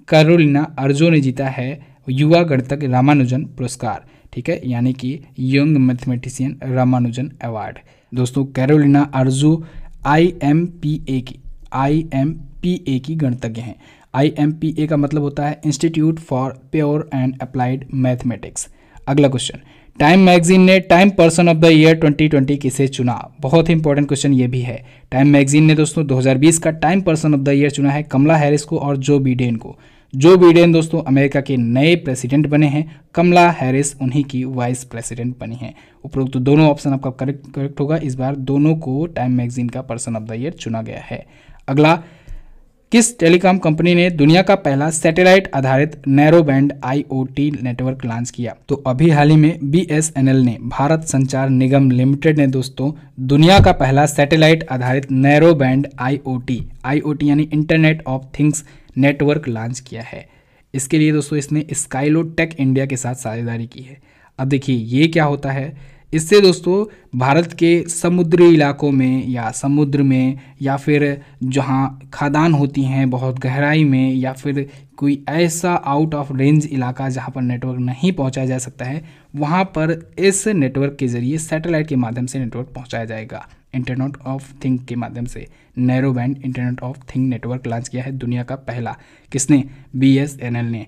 कैरोलिना अर्जोनो ने जीता है युवा गणितज्ञ रामानुजन पुरस्कार, ठीक है, यानी कि यंग मैथमेटिशियन रामानुजन अवार्ड। दोस्तों Carolina Araujo I M P A की आई एम पी ए की गणितज्ञ हैं। आई एम पी ए का मतलब होता है institute for pure and applied mathematics. अगला क्वेश्चन, टाइम मैगजीन ने Time person of the year twenty twenty किसे चुना? बहुत ही इंपॉर्टेंट क्वेश्चन ये भी है। टाइम मैगजीन ने दोस्तों दो हज़ार बीस का Time person of the year चुना है कमला हैरिस को और जो बिडेन को। जो बिडेन दोस्तों अमेरिका के नए प्रेसिडेंट बने हैं, कमला हैरिस उन्हीं की वाइस प्रेसिडेंट बनी हैं। उपरोक्त तो दोनों ऑप्शन आपका करेक्ट करेक्ट होगा, इस बार दोनों को टाइम मैगजीन का पर्सन ऑफ द ईयर चुना गया है। अगला, किस टेलीकॉम कंपनी ने दुनिया का पहला सैटेलाइट आधारित narrow band IoT network launch किया? तो अभी हाल ही में बीएसएनएल ने, भारत संचार निगम लिमिटेड ने दोस्तों दुनिया का पहला सैटेलाइट आधारित नैरो बैंड आईओटी आईओटी यानी internet of things network launch किया है। इसके लिए दोस्तों इसने स्काइलो टेक इंडिया के साथ साझेदारी की है। अब देखिए ये क्या होता है, इससे दोस्तों भारत के समुद्री इलाकों में या समुद्र में या फिर जहाँ खदान होती हैं बहुत गहराई में, या फिर कोई ऐसा आउट ऑफ रेंज इलाका जहाँ पर नेटवर्क नहीं पहुँचाया जा सकता है, वहाँ पर इस नेटवर्क के ज़रिए सैटेलाइट के माध्यम से नेटवर्क पहुँचाया जाएगा। इंटरनेट ऑफ थिंग के माध्यम से narrow band internet of thing network launch किया है, दुनिया का पहला। किसने? बीएसएनएल ने।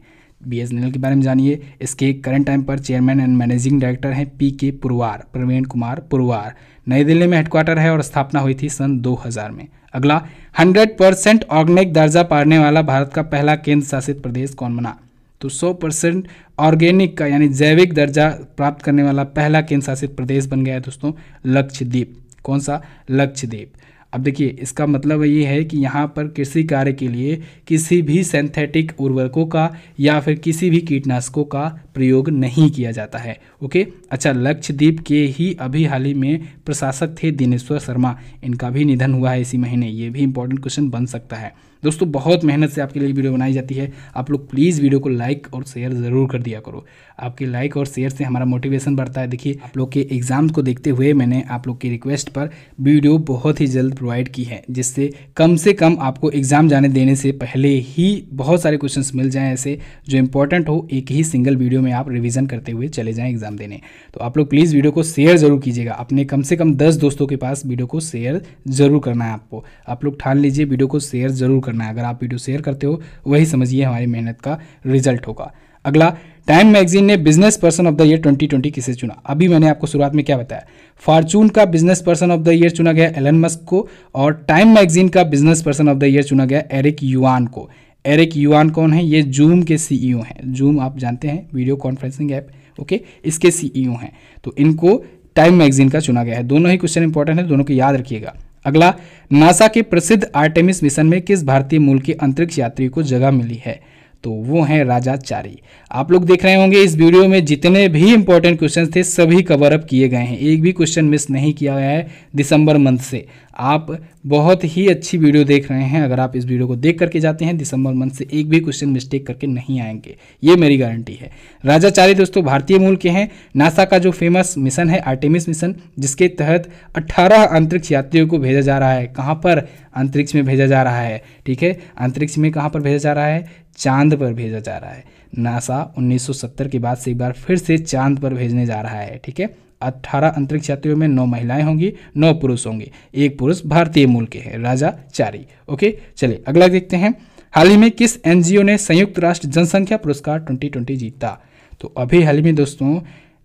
बीएसएनएल के बारे में जानिए। इसके करंट टाइम पर चेयरमैन एंड मैनेजिंग डायरेक्टर हैं पी के पुरवार, प्रवीण कुमार पुरवार। नई दिल्ली में हेडक्वार्टर है और स्थापना हुई थी सन दो हज़ार में। अगला, सौ परसेंट ऑर्गेनिक दर्जा पाने वाला भारत का पहला केंद्र शासित प्रदेश कौन बना? तो सौ परसेंट ऑर्गेनिक का यानी जैविक दर्जा प्राप्त करने वाला पहला केंद्र शासित प्रदेश बन गया है दोस्तों लक्षद्वीप। कौन सा? लक्षद्वीप। अब देखिए, इसका मतलब ये है कि यहाँ पर कृषि कार्य के लिए किसी भी सिंथेटिक उर्वरकों का या फिर किसी भी कीटनाशकों का प्रयोग नहीं किया जाता है। ओके, अच्छा, लक्षद्वीप के ही अभी हाल ही में प्रशासक थे दिनेश्वर शर्मा, इनका भी निधन हुआ है इसी महीने। ये भी इंपॉर्टेंट क्वेश्चन बन सकता है दोस्तों। बहुत मेहनत से आपके लिए वीडियो बनाई जाती है, आप लोग प्लीज़ वीडियो को लाइक और शेयर ज़रूर कर दिया करो। आपके लाइक और शेयर से हमारा मोटिवेशन बढ़ता है। देखिए, आप लोग के एग्जाम्स को देखते हुए मैंने आप लोग की रिक्वेस्ट पर वीडियो बहुत ही जल्द प्रोवाइड की है, जिससे कम से कम आपको एग्ज़ाम जाने देने से पहले ही बहुत सारे क्वेश्चंस मिल जाएं ऐसे जो इंपॉर्टेंट हो, एक ही सिंगल वीडियो में आप रिवीजन करते हुए चले जाएं एग्ज़ाम देने। तो आप लोग प्लीज़ वीडियो को शेयर ज़रूर कीजिएगा, अपने कम से कम दस दोस्तों के पास वीडियो को शेयर ज़रूर करना है आपको। आप लोग ठान लीजिए, वीडियो को शेयर ज़रूर करना है। अगर आप वीडियो शेयर करते हो, वही समझिए हमारी मेहनत का रिजल्ट होगा। अगला, टाइम मैगजीन ने business person of the year दो हज़ार बीस किसे चुना? अभी मैंने आपको शुरुआत में क्या बताया, फॉर्चून का business person of the year चुना गया एलन मस्क को, और टाइम मैगजीन का business person of the year चुना गया एरिक युआन को। एरिक युआन कौन है? ये जूम के सीईओ हैं। जूम आप जानते हैं, वीडियो कॉन्फ्रेंसिंग ऐप, ओके, इसके सीईओ हैं। तो इनको टाइम मैगजीन का चुना गया है। दोनों ही क्वेश्चन इंपॉर्टेंट है, दोनों को याद रखिएगा। अगला, नासा के प्रसिद्ध आर्टेमिस मिशन में किस भारतीय मूल के अंतरिक्ष यात्री को जगह मिली है? तो वो हैं राजाचारी। आप लोग देख रहे होंगे इस वीडियो में जितने भी इंपॉर्टेंट क्वेश्चंस थे सभी कवर अप किए गए हैं, एक भी क्वेश्चन मिस नहीं किया गया है दिसंबर मंथ से। आप बहुत ही अच्छी वीडियो देख रहे हैं। अगर आप इस वीडियो को देख करके जाते हैं, दिसंबर मंथ से एक भी क्वेश्चन मिस्टेक करके नहीं आएंगे, ये मेरी गारंटी है। राजाचारी दोस्तों भारतीय मूल के हैं। नासा का जो फेमस मिशन है आर्टेमिस मिशन, जिसके तहत अट्ठारह अंतरिक्ष यात्रियों को भेजा जा रहा है। कहाँ पर? अंतरिक्ष में भेजा जा रहा है, ठीक है। अंतरिक्ष में कहाँ पर भेजा जा रहा है? चांद पर भेजा जा रहा है। नासा उन्नीस सौ सत्तर के बाद से एक बार फिर से चांद पर भेजने जा रहा है, ठीक है। अट्ठारह अंतरिक्ष यात्रियों में नौ महिलाएं होंगी, नौ पुरुष होंगे, एक पुरुष भारतीय मूल के हैं, राजाचारी। ओके, चलिए अगला देखते हैं। हाल ही में किस एनजीओ ने संयुक्त राष्ट्र जनसंख्या पुरस्कार दो हज़ार बीस जीता? तो अभी हाल ही में दोस्तों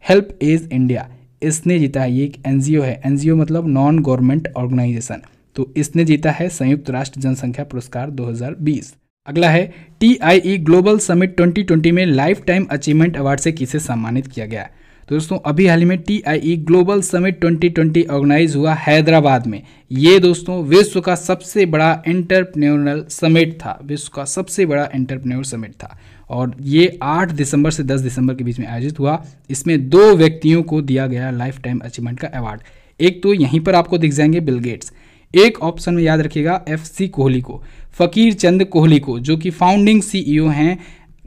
हेल्प एज इंडिया इसने जीता है। ये एक एनजीओ है, एनजीओ मतलब नॉन गवर्नमेंट ऑर्गेनाइजेशन। तो इसने जीता है संयुक्त राष्ट्र जनसंख्या पुरस्कार दो हज़ार बीस। अगला है, टीआईई ग्लोबल समिट दो हज़ार बीस में लाइफ टाइम अचीवमेंट अवार्ड से किसे सम्मानित किया गया? तो दोस्तों अभी हाल ही में टीआईई ग्लोबल समिट दो हज़ार बीस ऑर्गेनाइज हुआ हैदराबाद में। ये दोस्तों विश्व का सबसे बड़ा एंटरप्रेन्योरल समिट था, विश्व का सबसे बड़ा एंटरप्रेन्योर समिट था, और ये आठ दिसंबर से दस दिसंबर के बीच में आयोजित हुआ। इसमें दो व्यक्तियों को दिया गया लाइफ टाइम अचीवमेंट का अवार्ड। एक तो यहीं पर आपको दिख जाएंगे बिल गेट्स, एक ऑप्शन में याद रखिएगा एफ सी कोहली को, फकीर चंद कोहली को, जो कि फाउंडिंग सीईओ हैं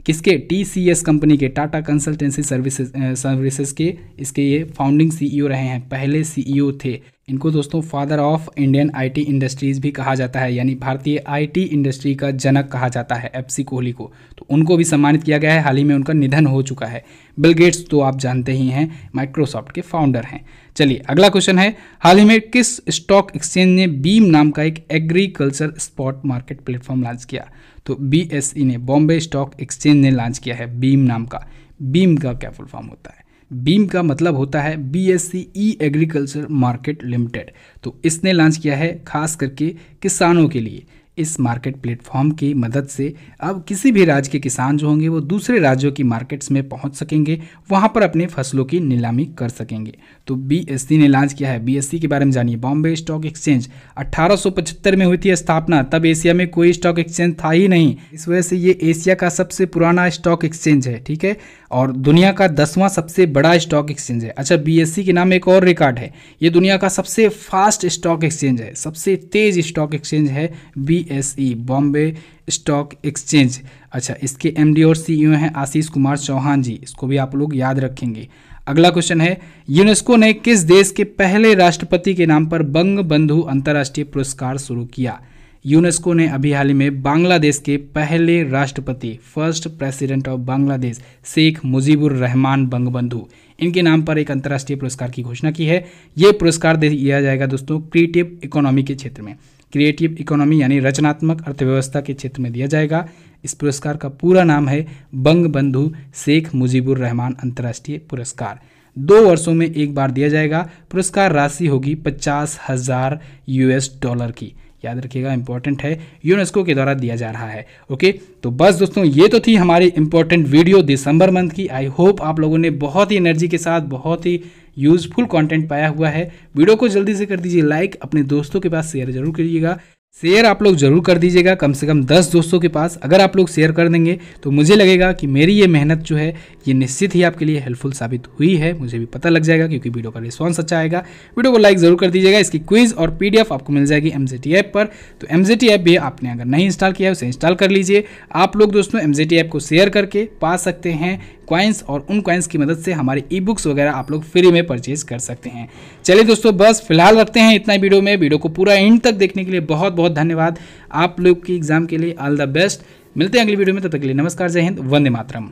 किसके? टीसीएस कंपनी के, टाटा कंसल्टेंसी सर्विसेज सर्विसेज के इसके ये फाउंडिंग सीईओ रहे हैं, पहले सीईओ थे। इनको दोस्तों father of Indian IT industries भी कहा जाता है, यानी भारतीय आईटी इंडस्ट्री का जनक कहा जाता है एफ सी कोहली को। तो उनको भी सम्मानित किया गया है, हाल ही में उनका निधन हो चुका है। बिल गेट्स तो आप जानते ही हैं, माइक्रोसॉफ्ट के फाउंडर हैं। चलिए अगला क्वेश्चन है, हाल ही में किस स्टॉक एक्सचेंज ने बीम नाम का एक agriculture spot market platform launch किया? तो बीएसई ने, बॉम्बे स्टॉक एक्सचेंज ने लॉन्च किया है बीम नाम का। बीम का क्या फुल फॉर्म होता है? बीम का मतलब होता है B S C E agriculture market limited. तो इसने लॉन्च किया है खास करके किसानों के लिए। इस मार्केट प्लेटफॉर्म की मदद से अब किसी भी राज्य के किसान जो होंगे वो दूसरे राज्यों की मार्केट्स में पहुंच सकेंगे, वहां पर अपने फसलों की नीलामी कर सकेंगे। तो बीएससी ने लॉन्च किया है। बीएससी के बारे में जानिए। बॉम्बे स्टॉक एक्सचेंज अठारह सौ पचहत्तर में हुई थी स्थापना, तब एशिया में कोई स्टॉक एक्सचेंज था ही नहीं, इस वजह से ये एशिया का सबसे पुराना स्टॉक एक्सचेंज है, ठीक है, और दुनिया का दसवां सबसे बड़ा स्टॉक एक्सचेंज है। अच्छा, बीएससी के नाम एक और रिकॉर्ड है, ये दुनिया का सबसे फास्ट स्टॉक एक्सचेंज है, सबसे तेज स्टॉक एक्सचेंज है B S E Bombay stock exchange. अच्छा, इसके एमडी और सीईओ हैं आशीष कुमार चौहान जी, इसको भी आप लोग याद रखेंगे। अगला क्वेश्चन है, यूनेस्को ने किस देश के पहले राष्ट्रपति के नाम पर बंग बंधु अंतर्राष्ट्रीय पुरस्कार शुरू किया? यूनेस्को ने अभी हाल ही में बांग्लादेश के पहले राष्ट्रपति first president of Bangladesh Sheikh Mujibur Rahman Bangabandhu इनके नाम पर एक अंतर्राष्ट्रीय पुरस्कार की घोषणा की है। ये पुरस्कार दिया जाएगा दोस्तों क्रिएटिव इकोनॉमी के क्षेत्र में, क्रिएटिव इकोनॉमी यानी रचनात्मक अर्थव्यवस्था के क्षेत्र में दिया जाएगा। इस पुरस्कार का पूरा नाम है बंगबंधु शेख मुजीबुर रहमान अंतर्राष्ट्रीय पुरस्कार। दो वर्षों में एक बार दिया जाएगा। पुरस्कार राशि होगी पचास हज़ार यूएस डॉलर की। याद रखिएगा, इंपॉर्टेंट है, यूनेस्को के द्वारा दिया जा रहा है। ओके, तो बस दोस्तों ये तो थी हमारी इंपॉर्टेंट वीडियो दिसंबर मंथ की। आई होप आप लोगों ने बहुत ही एनर्जी के साथ बहुत ही यूजफुल कंटेंट पाया हुआ है। वीडियो को जल्दी से कर दीजिए लाइक, अपने दोस्तों के पास शेयर जरूर करिएगा। शेयर आप लोग जरूर कर दीजिएगा, कम से कम दस दोस्तों के पास। अगर आप लोग शेयर कर देंगे तो मुझे लगेगा कि मेरी ये मेहनत जो है ये निश्चित ही आपके लिए हेल्पफुल साबित हुई है। मुझे भी पता लग जाएगा क्योंकि वीडियो का रिस्पांस अच्छा आएगा। वीडियो को लाइक जरूर कर दीजिएगा। इसकी क्विज और पीडीएफ आपको मिल जाएगी एम जे टी ऐप पर। तो एम जे टी ऐप भी आपने अगर नहीं इंस्टॉल किया है उसे इंस्टॉल कर लीजिए। आप लोग दोस्तों एम जे टी ऐप को शेयर करके पा सकते हैं क्वाइंस, और उन क्वाइंस की मदद से हमारे ई बुक्स वगैरह आप लोग फ्री में परचेज कर सकते हैं। चलिए दोस्तों, बस फिलहाल रखते हैं इतना वीडियो में। वीडियो को पूरा एंड तक देखने के लिए बहुत बहुत धन्यवाद। आप लोग की एग्जाम के लिए ऑल द बेस्ट। मिलते हैं अगली वीडियो में, तब तक के लिए नमस्कार, जय हिंद, वंदे मातरम।